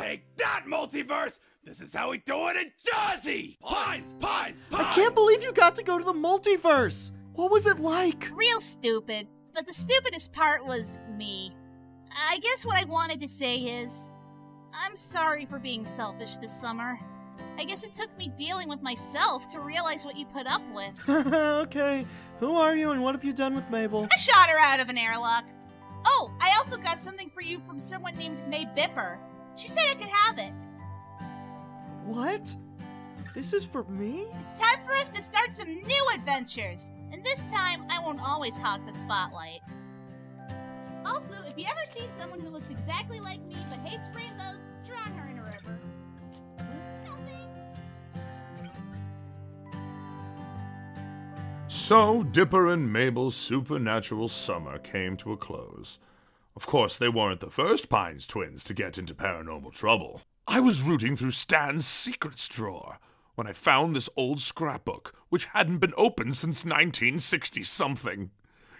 Take that, multiverse! This is how we do it in Jersey! Pines, Pines, Pines! I can't believe you got to go to the multiverse! What was it like? Real stupid, but the stupidest part was me. I guess what I wanted to say is, I'm sorry for being selfish this summer. I guess it took me dealing with myself to realize what you put up with. Okay, who are you and what have you done with Mabel? I shot her out of an airlock. Oh, I also got something for you from someone named May Bipper. She said I could have it. What? This is for me? It's time for us to start some new adventures! And this time, I won't always hog the spotlight. Also, if you ever see someone who looks exactly like me but hates rainbows, drown her in a river. Nothing. So, Dipper and Mabel's supernatural summer came to a close. Of course, they weren't the first Pines twins to get into paranormal trouble. I was rooting through Stan's secrets drawer when I found this old scrapbook, which hadn't been opened since nineteen sixty something.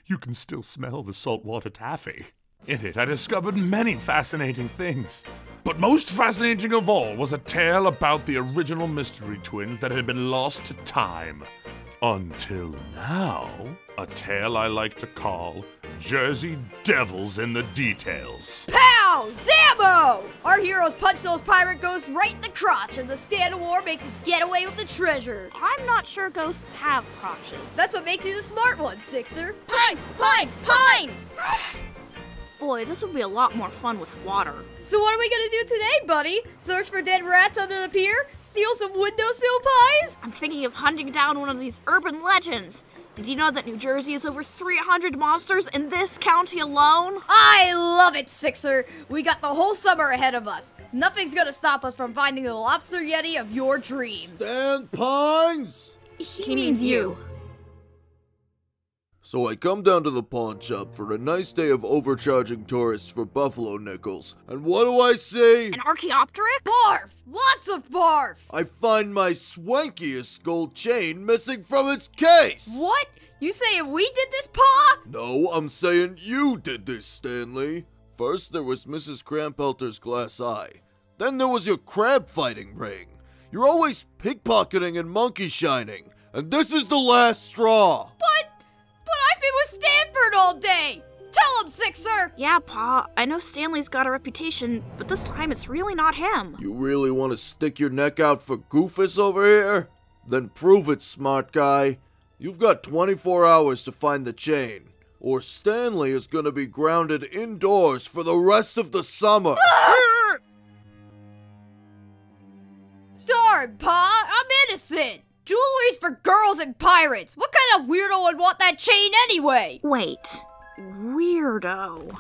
You can still smell the saltwater taffy. In it, I discovered many fascinating things. But most fascinating of all was a tale about the original mystery twins that had been lost to time. Until now, a tale I like to call Jersey Devils in the Details. Pow! Zambo! Our heroes punch those pirate ghosts right in the crotch, and the Stand of War makes its getaway with the treasure. I'm not sure ghosts have crotches. That's what makes you the smart one, Sixer. Pines! Pines! Pines! Boy, this would be a lot more fun with water. So what are we gonna do today, buddy? Search for dead rats under the pier? Steal some windowsill pies? I'm thinking of hunting down one of these urban legends. Did you know that New Jersey has over three hundred monsters in this county alone? I love it, Sixer. We got the whole summer ahead of us. Nothing's gonna stop us from finding the lobster yeti of your dreams. Stan Pines! He, he means you. So I come down to the pawn shop for a nice day of overcharging tourists for buffalo nickels, and what do I see? An Archaeopteryx? Barf! Lots of barf! I find my swankiest gold chain missing from its case! What? You saying we did this, Pa? No, I'm saying you did this, Stanley. First there was Missus Crampelter's glass eye. Then there was your crab fighting ring. You're always pickpocketing and monkey shining, and this is the last straw! But... But I've been with Stanford all day! Tell him, Sixer! Yeah, Pa, I know Stanley's got a reputation, but this time it's really not him. You really want to stick your neck out for Goofus over here? Then prove it, smart guy. You've got twenty-four hours to find the chain, or Stanley is going to be grounded indoors for the rest of the summer. Darn, Pa, I'm innocent! Jewelry's for girls and pirates! What kind of weirdo would want that chain anyway? Wait, weirdo.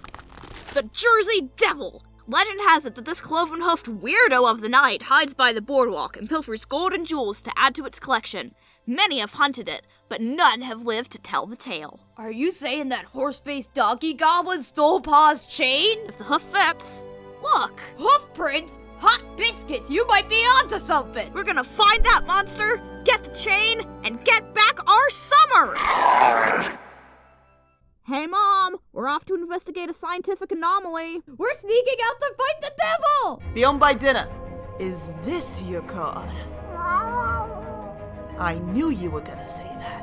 The Jersey Devil, Legend has it that this cloven-hoofed weirdo of the night hides by the boardwalk and pilfers gold and jewels to add to its collection. Many have hunted it, but none have lived to tell the tale. Are you saying that horse-faced donkey goblin stole Pa's chain? If the hoof fits. Look! Hoof prints? Hot biscuits! You might be onto something! We're gonna find that monster, get the chain, and get back our summer! Hey, Mom! We're off to investigate a scientific anomaly! We're sneaking out to fight the devil! Beyond by dinner, is this your card? I knew you were gonna say that.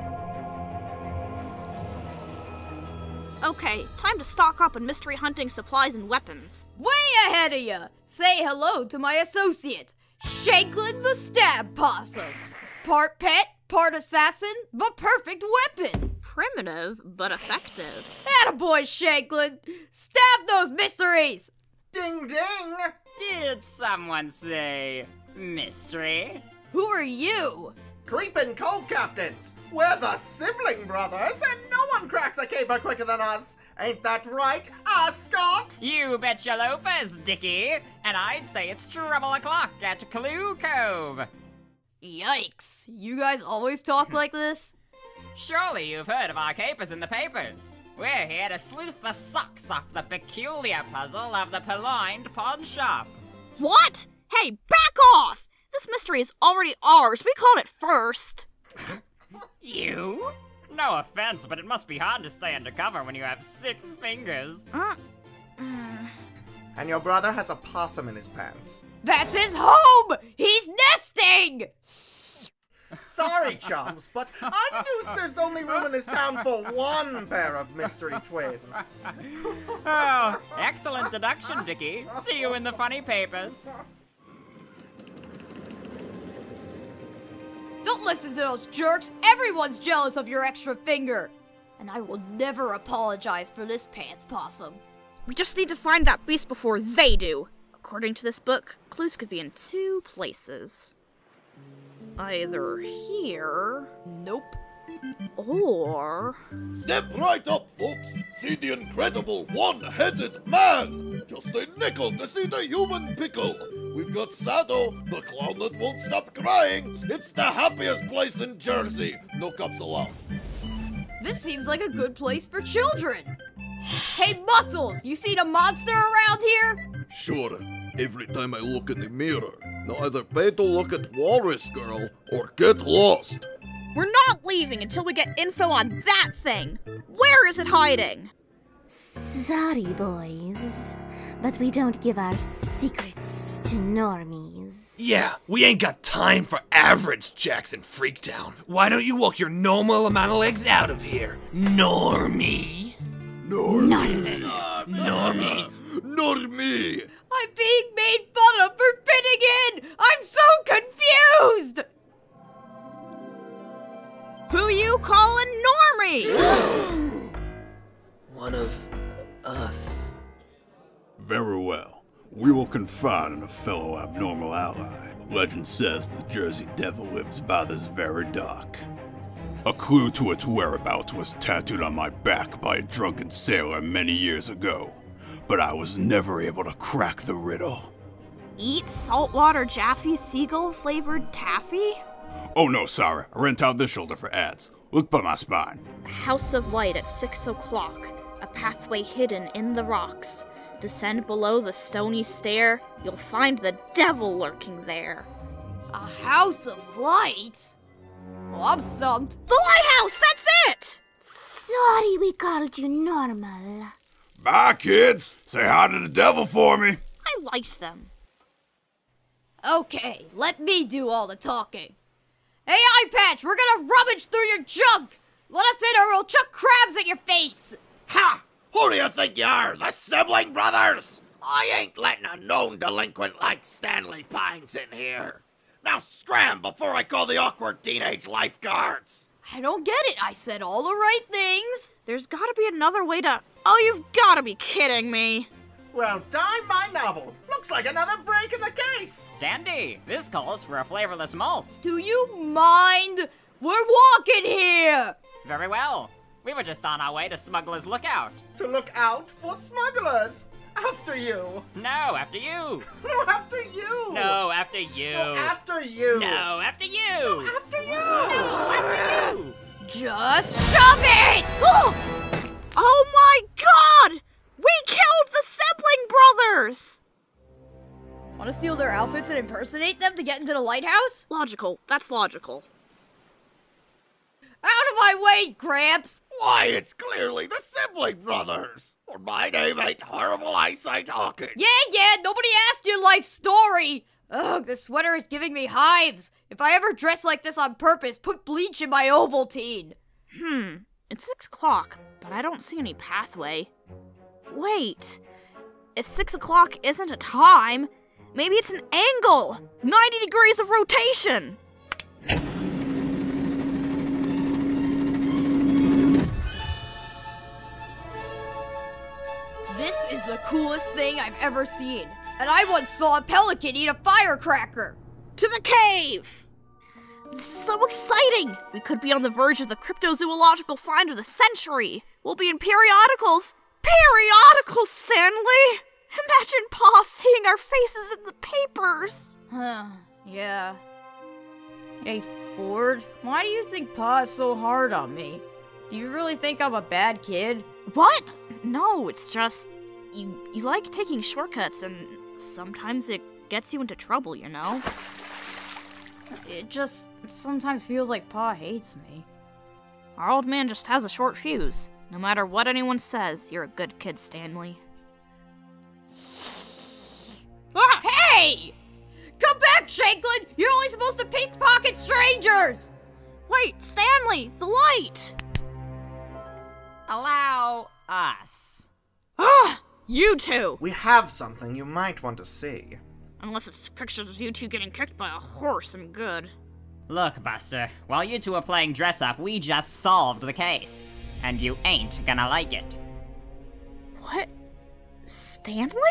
Okay, time to stock up on mystery hunting supplies and weapons. Way ahead of ya! Say hello to my associate, Shanklin the Stab Possum! Part pet, part assassin, the perfect weapon! Primitive, but effective. Attaboy, Shanklin! Stab those mysteries! Ding ding! Did someone say mystery? Who are you? Creepin' Cove Captains! We're the sibling brothers, and no one cracks a caper quicker than us! Ain't that right, ah, Scott? You bet your loafers, Dickie! And I'd say it's trouble o'clock at Clue Cove! Yikes! You guys always talk like this? Surely you've heard of our capers in the papers. We're here to sleuth the socks off the peculiar puzzle of the purloined pawn shop. What? Hey, back off! This mystery is already ours. We called it first. You? No offense, but it must be hard to stay undercover when you have six fingers. Uh, uh... And your brother has a possum in his pants. That's his home! He's nesting! Sorry, chums, but I deduce there's only room in this town for one pair of mystery twins. Oh, excellent deduction, Dickie. See you in the funny papers. Don't listen to those jerks. Everyone's jealous of your extra finger. And I will never apologize for this pants possum. We just need to find that beast before they do. According to this book, clues could be in two places. Either here... Nope. Or... Step right up, folks! See the incredible one-headed man! Just a nickel to see the human pickle! We've got Sado, the clown that won't stop crying! It's the happiest place in Jersey! No cups allowed. This seems like a good place for children! Hey, Muscles! You seen a monster around here? Sure. Every time I look in the mirror. Now either pay to look at Walrus Girl, or get lost! We're not leaving until we get info on that thing! Where is it hiding? Sorry, boys, but we don't give our secrets to normies. Yeah, we ain't got time for average jacks in Freaktown. Why don't you walk your normal amount of legs out of here? Normie! Normie! Normie! Normie! Normie! I'm being made fun of for fitting in! I'm so confused! Who you calling Normie? One of us. Very well. We will confide in a fellow abnormal ally. Legend says the Jersey Devil lives by this very dock. A clue to its whereabouts was tattooed on my back by a drunken sailor many years ago. But I was never able to crack the riddle. Eat saltwater Jaffe seagull-flavored taffy? Oh no, sorry. I rent out this shoulder for ads. Look by my spine. House of light at six o'clock. A pathway hidden in the rocks. Descend below the stony stair. You'll find the devil lurking there. A house of light? Well, I'm stumped. The lighthouse! That's it! Sorry we called you normal. Bye, kids! Say hi to the devil for me! I liked them. Okay, let me do all the talking. Hey, Eye Patch, we're gonna rummage through your junk! Let us in or we'll chuck crabs at your face! Ha! Who do you think you are, the sibling brothers? I ain't letting a known delinquent like Stanley Pines in here. Now scram before I call the awkward teenage lifeguards! I don't get it. I said all the right things. There's gotta be another way to... Oh, you've got to be kidding me! Well, dime my novel. Looks like another break in the case. Dandy, this calls for a flavorless malt. Do you mind? We're walking here! Very well. We were just on our way to Smuggler's Lookout. To look out for smugglers! After you! No, after you! No, after you! No, after you! No, after you! No, after you! No, after you! No, after you! Just shove it! Oh, oh my god! We killed the sibling brothers! Want to steal their outfits and impersonate them to get into the lighthouse? Logical. That's logical. Out of my way, Gramps! Why, it's clearly the sibling brothers! Or my name ain't Horrible Eyesight Hawkins! Yeah, yeah, nobody asked your life story! Ugh, this sweater is giving me hives! If I ever dress like this on purpose, put bleach in my Ovaltine! Hmm, it's six o'clock, but I don't see any pathway. Wait, if six o'clock isn't a time, maybe it's an angle! ninety degrees of rotation! This is the coolest thing I've ever seen, and I once saw a pelican eat a firecracker! To the cave! This is so exciting! We could be on the verge of the cryptozoological find of the century! We'll be in periodicals! Periodicals, Stanley! Imagine Pa seeing our faces in the papers! Huh, yeah. Hey, Ford, why do you think Pa is so hard on me? Do you really think I'm a bad kid? What? No, it's just... You, you like taking shortcuts, and sometimes it gets you into trouble, you know? It just sometimes feels like Pa hates me. Our old man just has a short fuse. No matter what anyone says, you're a good kid, Stanley. Ah, hey! Come back, Shanklin! You're only supposed to pickpocket strangers! Wait, Stanley, the light! Allow us. Ah! You two! We have something you might want to see. Unless it's pictures of you two getting kicked by a horse, I'm good. Look, Buster, while you two are playing dress-up, we just solved the case. And you ain't gonna like it. What? Stanley?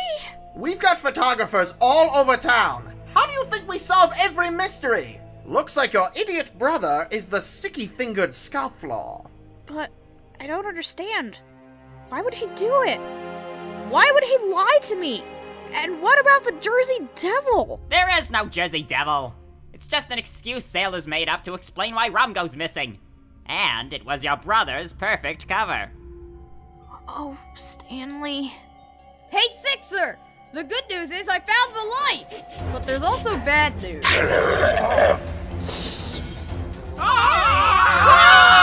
We've got photographers all over town. How do you think we solve every mystery? Looks like your idiot brother is the sticky-fingered scofflaw. But... I don't understand. Why would he do it? Why would he lie to me? And what about the Jersey Devil? There is no Jersey Devil. It's just an excuse sailors made up to explain why rum goes missing. And it was your brother's perfect cover. Oh, Stanley. Hey, Sixer! The good news is I found the light! But there's also bad news. Ah! Ah!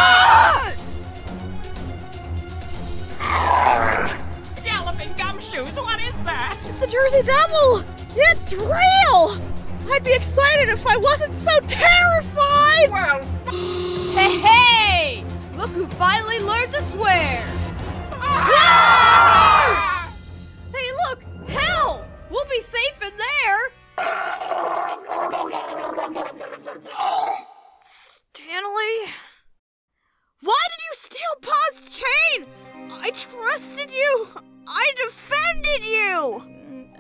Galloping gumshoes, what is that? It's the Jersey Devil! It's real! I'd be excited if I wasn't so terrified! Well, hey, hey! Look who finally learned to swear! Ah! Hey, look! Hell! We'll be safe in there! Stanley? Why did you steal Pa's chain? I trusted you! I defended you!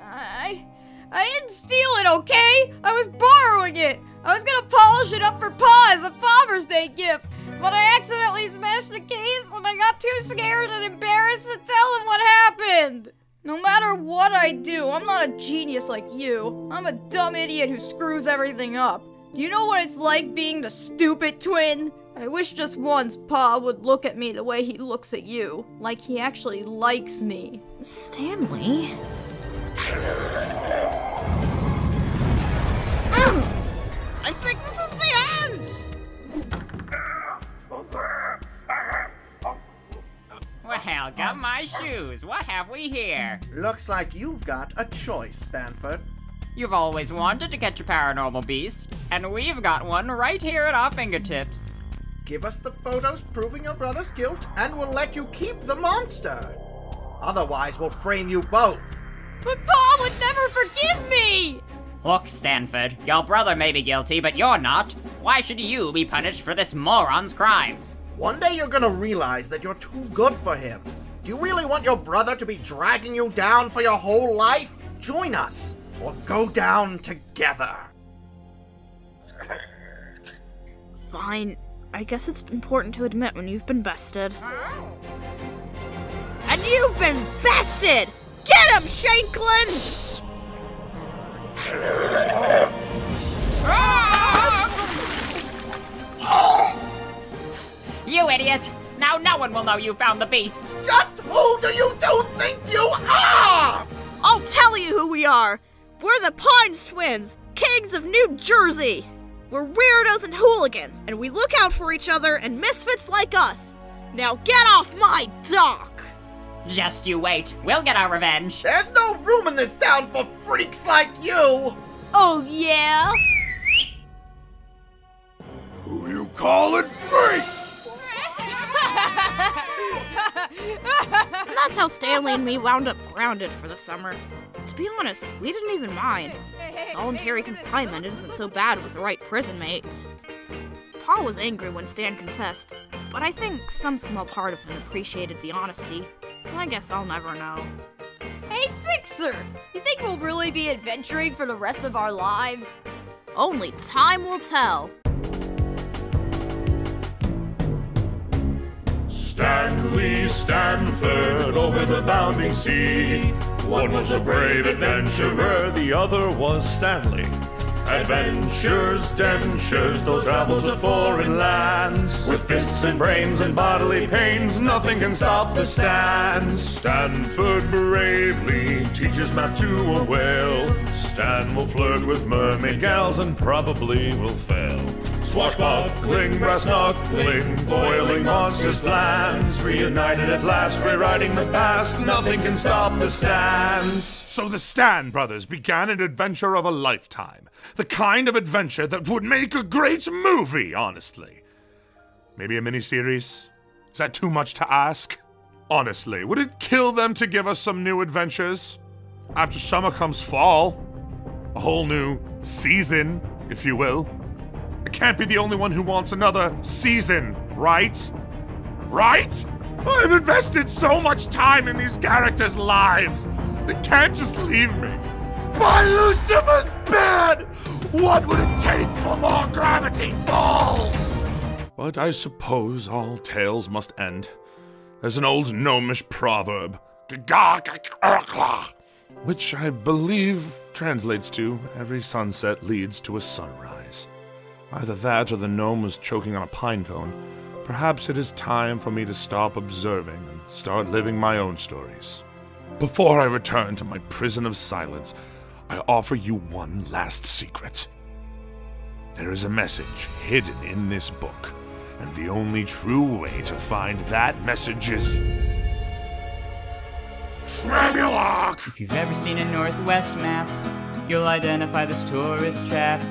I... I didn't steal it, okay? I was borrowing it! I was gonna polish it up for Pa as a Father's Day gift! But I accidentally smashed the case and I got too scared and embarrassed to tell him what happened! No matter what I do, I'm not a genius like you. I'm a dumb idiot who screws everything up. Do you know what it's like being the stupid twin? I wish just once Pa would look at me the way he looks at you. Like he actually likes me. Stanley? I think this is the end! Well, got my shoes. What have we here? Looks like you've got a choice, Stanford. You've always wanted to catch a paranormal beast, and we've got one right here at our fingertips. Give us the photos proving your brother's guilt, and we'll let you keep the monster. Otherwise, we'll frame you both. But Pa would never forgive me! Look, Stanford, your brother may be guilty, but you're not. Why should you be punished for this moron's crimes? One day you're gonna realize that you're too good for him. Do you really want your brother to be dragging you down for your whole life? Join us, or go down together. Fine. I guess it's important to admit when you've been bested. And you've been bested! Get him, Shanklin! You idiot! Now no one will know you found the beast! Just who do you two think you are?! I'll tell you who we are! We're the Pines twins, kings of New Jersey! We're weirdos and hooligans, and we look out for each other and misfits like us! Now get off my dock! Just you wait. We'll get our revenge. There's no room in this town for freaks like you! Oh, yeah? Who you callin' freaks? And that's how Stanley and me wound up grounded for the summer. To be honest, we didn't even mind. Solitary confinement isn't so bad with the right prison mate. Pa was angry when Stan confessed, but I think some small part of him appreciated the honesty. I guess I'll never know. Hey, Sixer! You think we'll really be adventuring for the rest of our lives? Only time will tell. Stanley Stanford over the bounding sea. One was a brave adventurer, the other was Stanley. Adventures, dentures, they'll travel to foreign lands. With fists and brains and bodily pains, nothing can stop the Stan. Stanford bravely teaches math to a whale. Stan will flirt with mermaid gals and probably will fail. Swashbuckling, brass knuckling, foiling monsters' plans. Reunited at last, rewriting the past, nothing can stop the Stans. So the Stan brothers began an adventure of a lifetime. The kind of adventure that would make a great movie, honestly. Maybe a miniseries? Is that too much to ask? Honestly, would it kill them to give us some new adventures? After summer comes fall. A whole new season, if you will. I can't be the only one who wants another season, right? Right? I've invested so much time in these characters' lives. They can't just leave me. By Lucifer's bed! What would it take for more Gravity Falls? But I suppose all tales must end. There's an old gnomish proverb, which I believe translates to, every sunset leads to a sunrise. Either that or the gnome was choking on a pine cone. Perhaps it is time for me to stop observing and start living my own stories. Before I return to my prison of silence, I offer you one last secret. There is a message hidden in this book, and the only true way to find that message is... Shmebulock! If you've ever seen a Northwest map, you'll identify this tourist trap.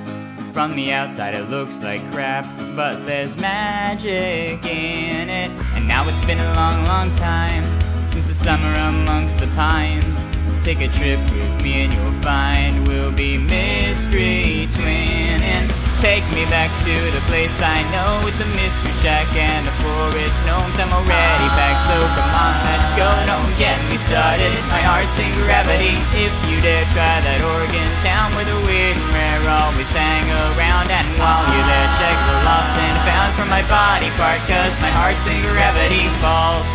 From the outside it looks like crap, but there's magic in it. And now it's been a long, long time since the summer amongst the pines. Take a trip with me and you'll find we'll be mystery twinning. Take me back to the place I know, with the mystery shack and the forest gnomes. I'm already back, so come on, let's go. Don't get me started, my heart's in gravity. If you dare, try that Oregon town where the weird and rare always hang around. And while you're there, check the lost and found from my body part, cause my heart's in gravity falls.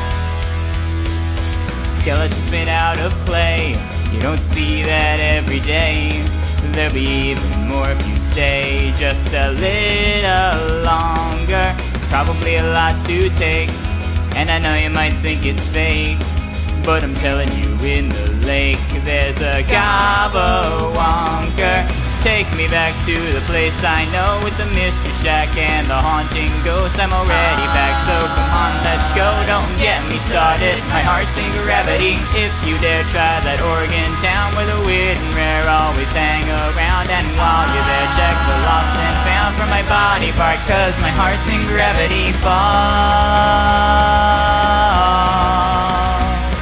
Skeletons made out of clay, you don't see that every day. There'll be even more if you stay just a little longer. It's probably a lot to take, and I know you might think it's fake, but I'm telling you, in the lake there's a gobawonker. Take me back to the place I know, with the mystery shack and the haunting ghost. I'm already back, so come on, let's go. Don't get me started, my heart's in gravity. If you dare, try that Oregon town where the weird and rare always hang around. And while you're there, check the lost and found from my body part, cause my heart's in gravity falls.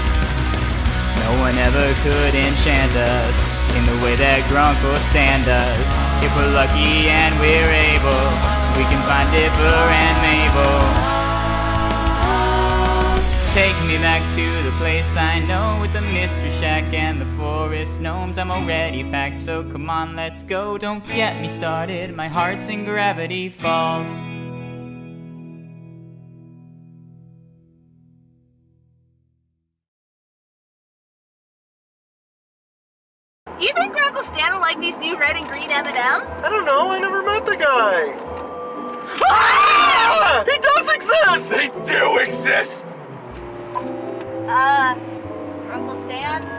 No one ever could enchant us in the way that Grunkle Stan does. If we're lucky and we're able, we can find Dipper and Mabel. Take me back to the place I know, with the mystery shack and the forest gnomes. I'm already back, so come on, let's go. Don't get me started, my heart's in gravity falls. You think Grunkle Stan will like these new red and green M and M's? I don't know. I never met the guy. Ah! He does exist! They do exist! Uh, Grunkle Stan?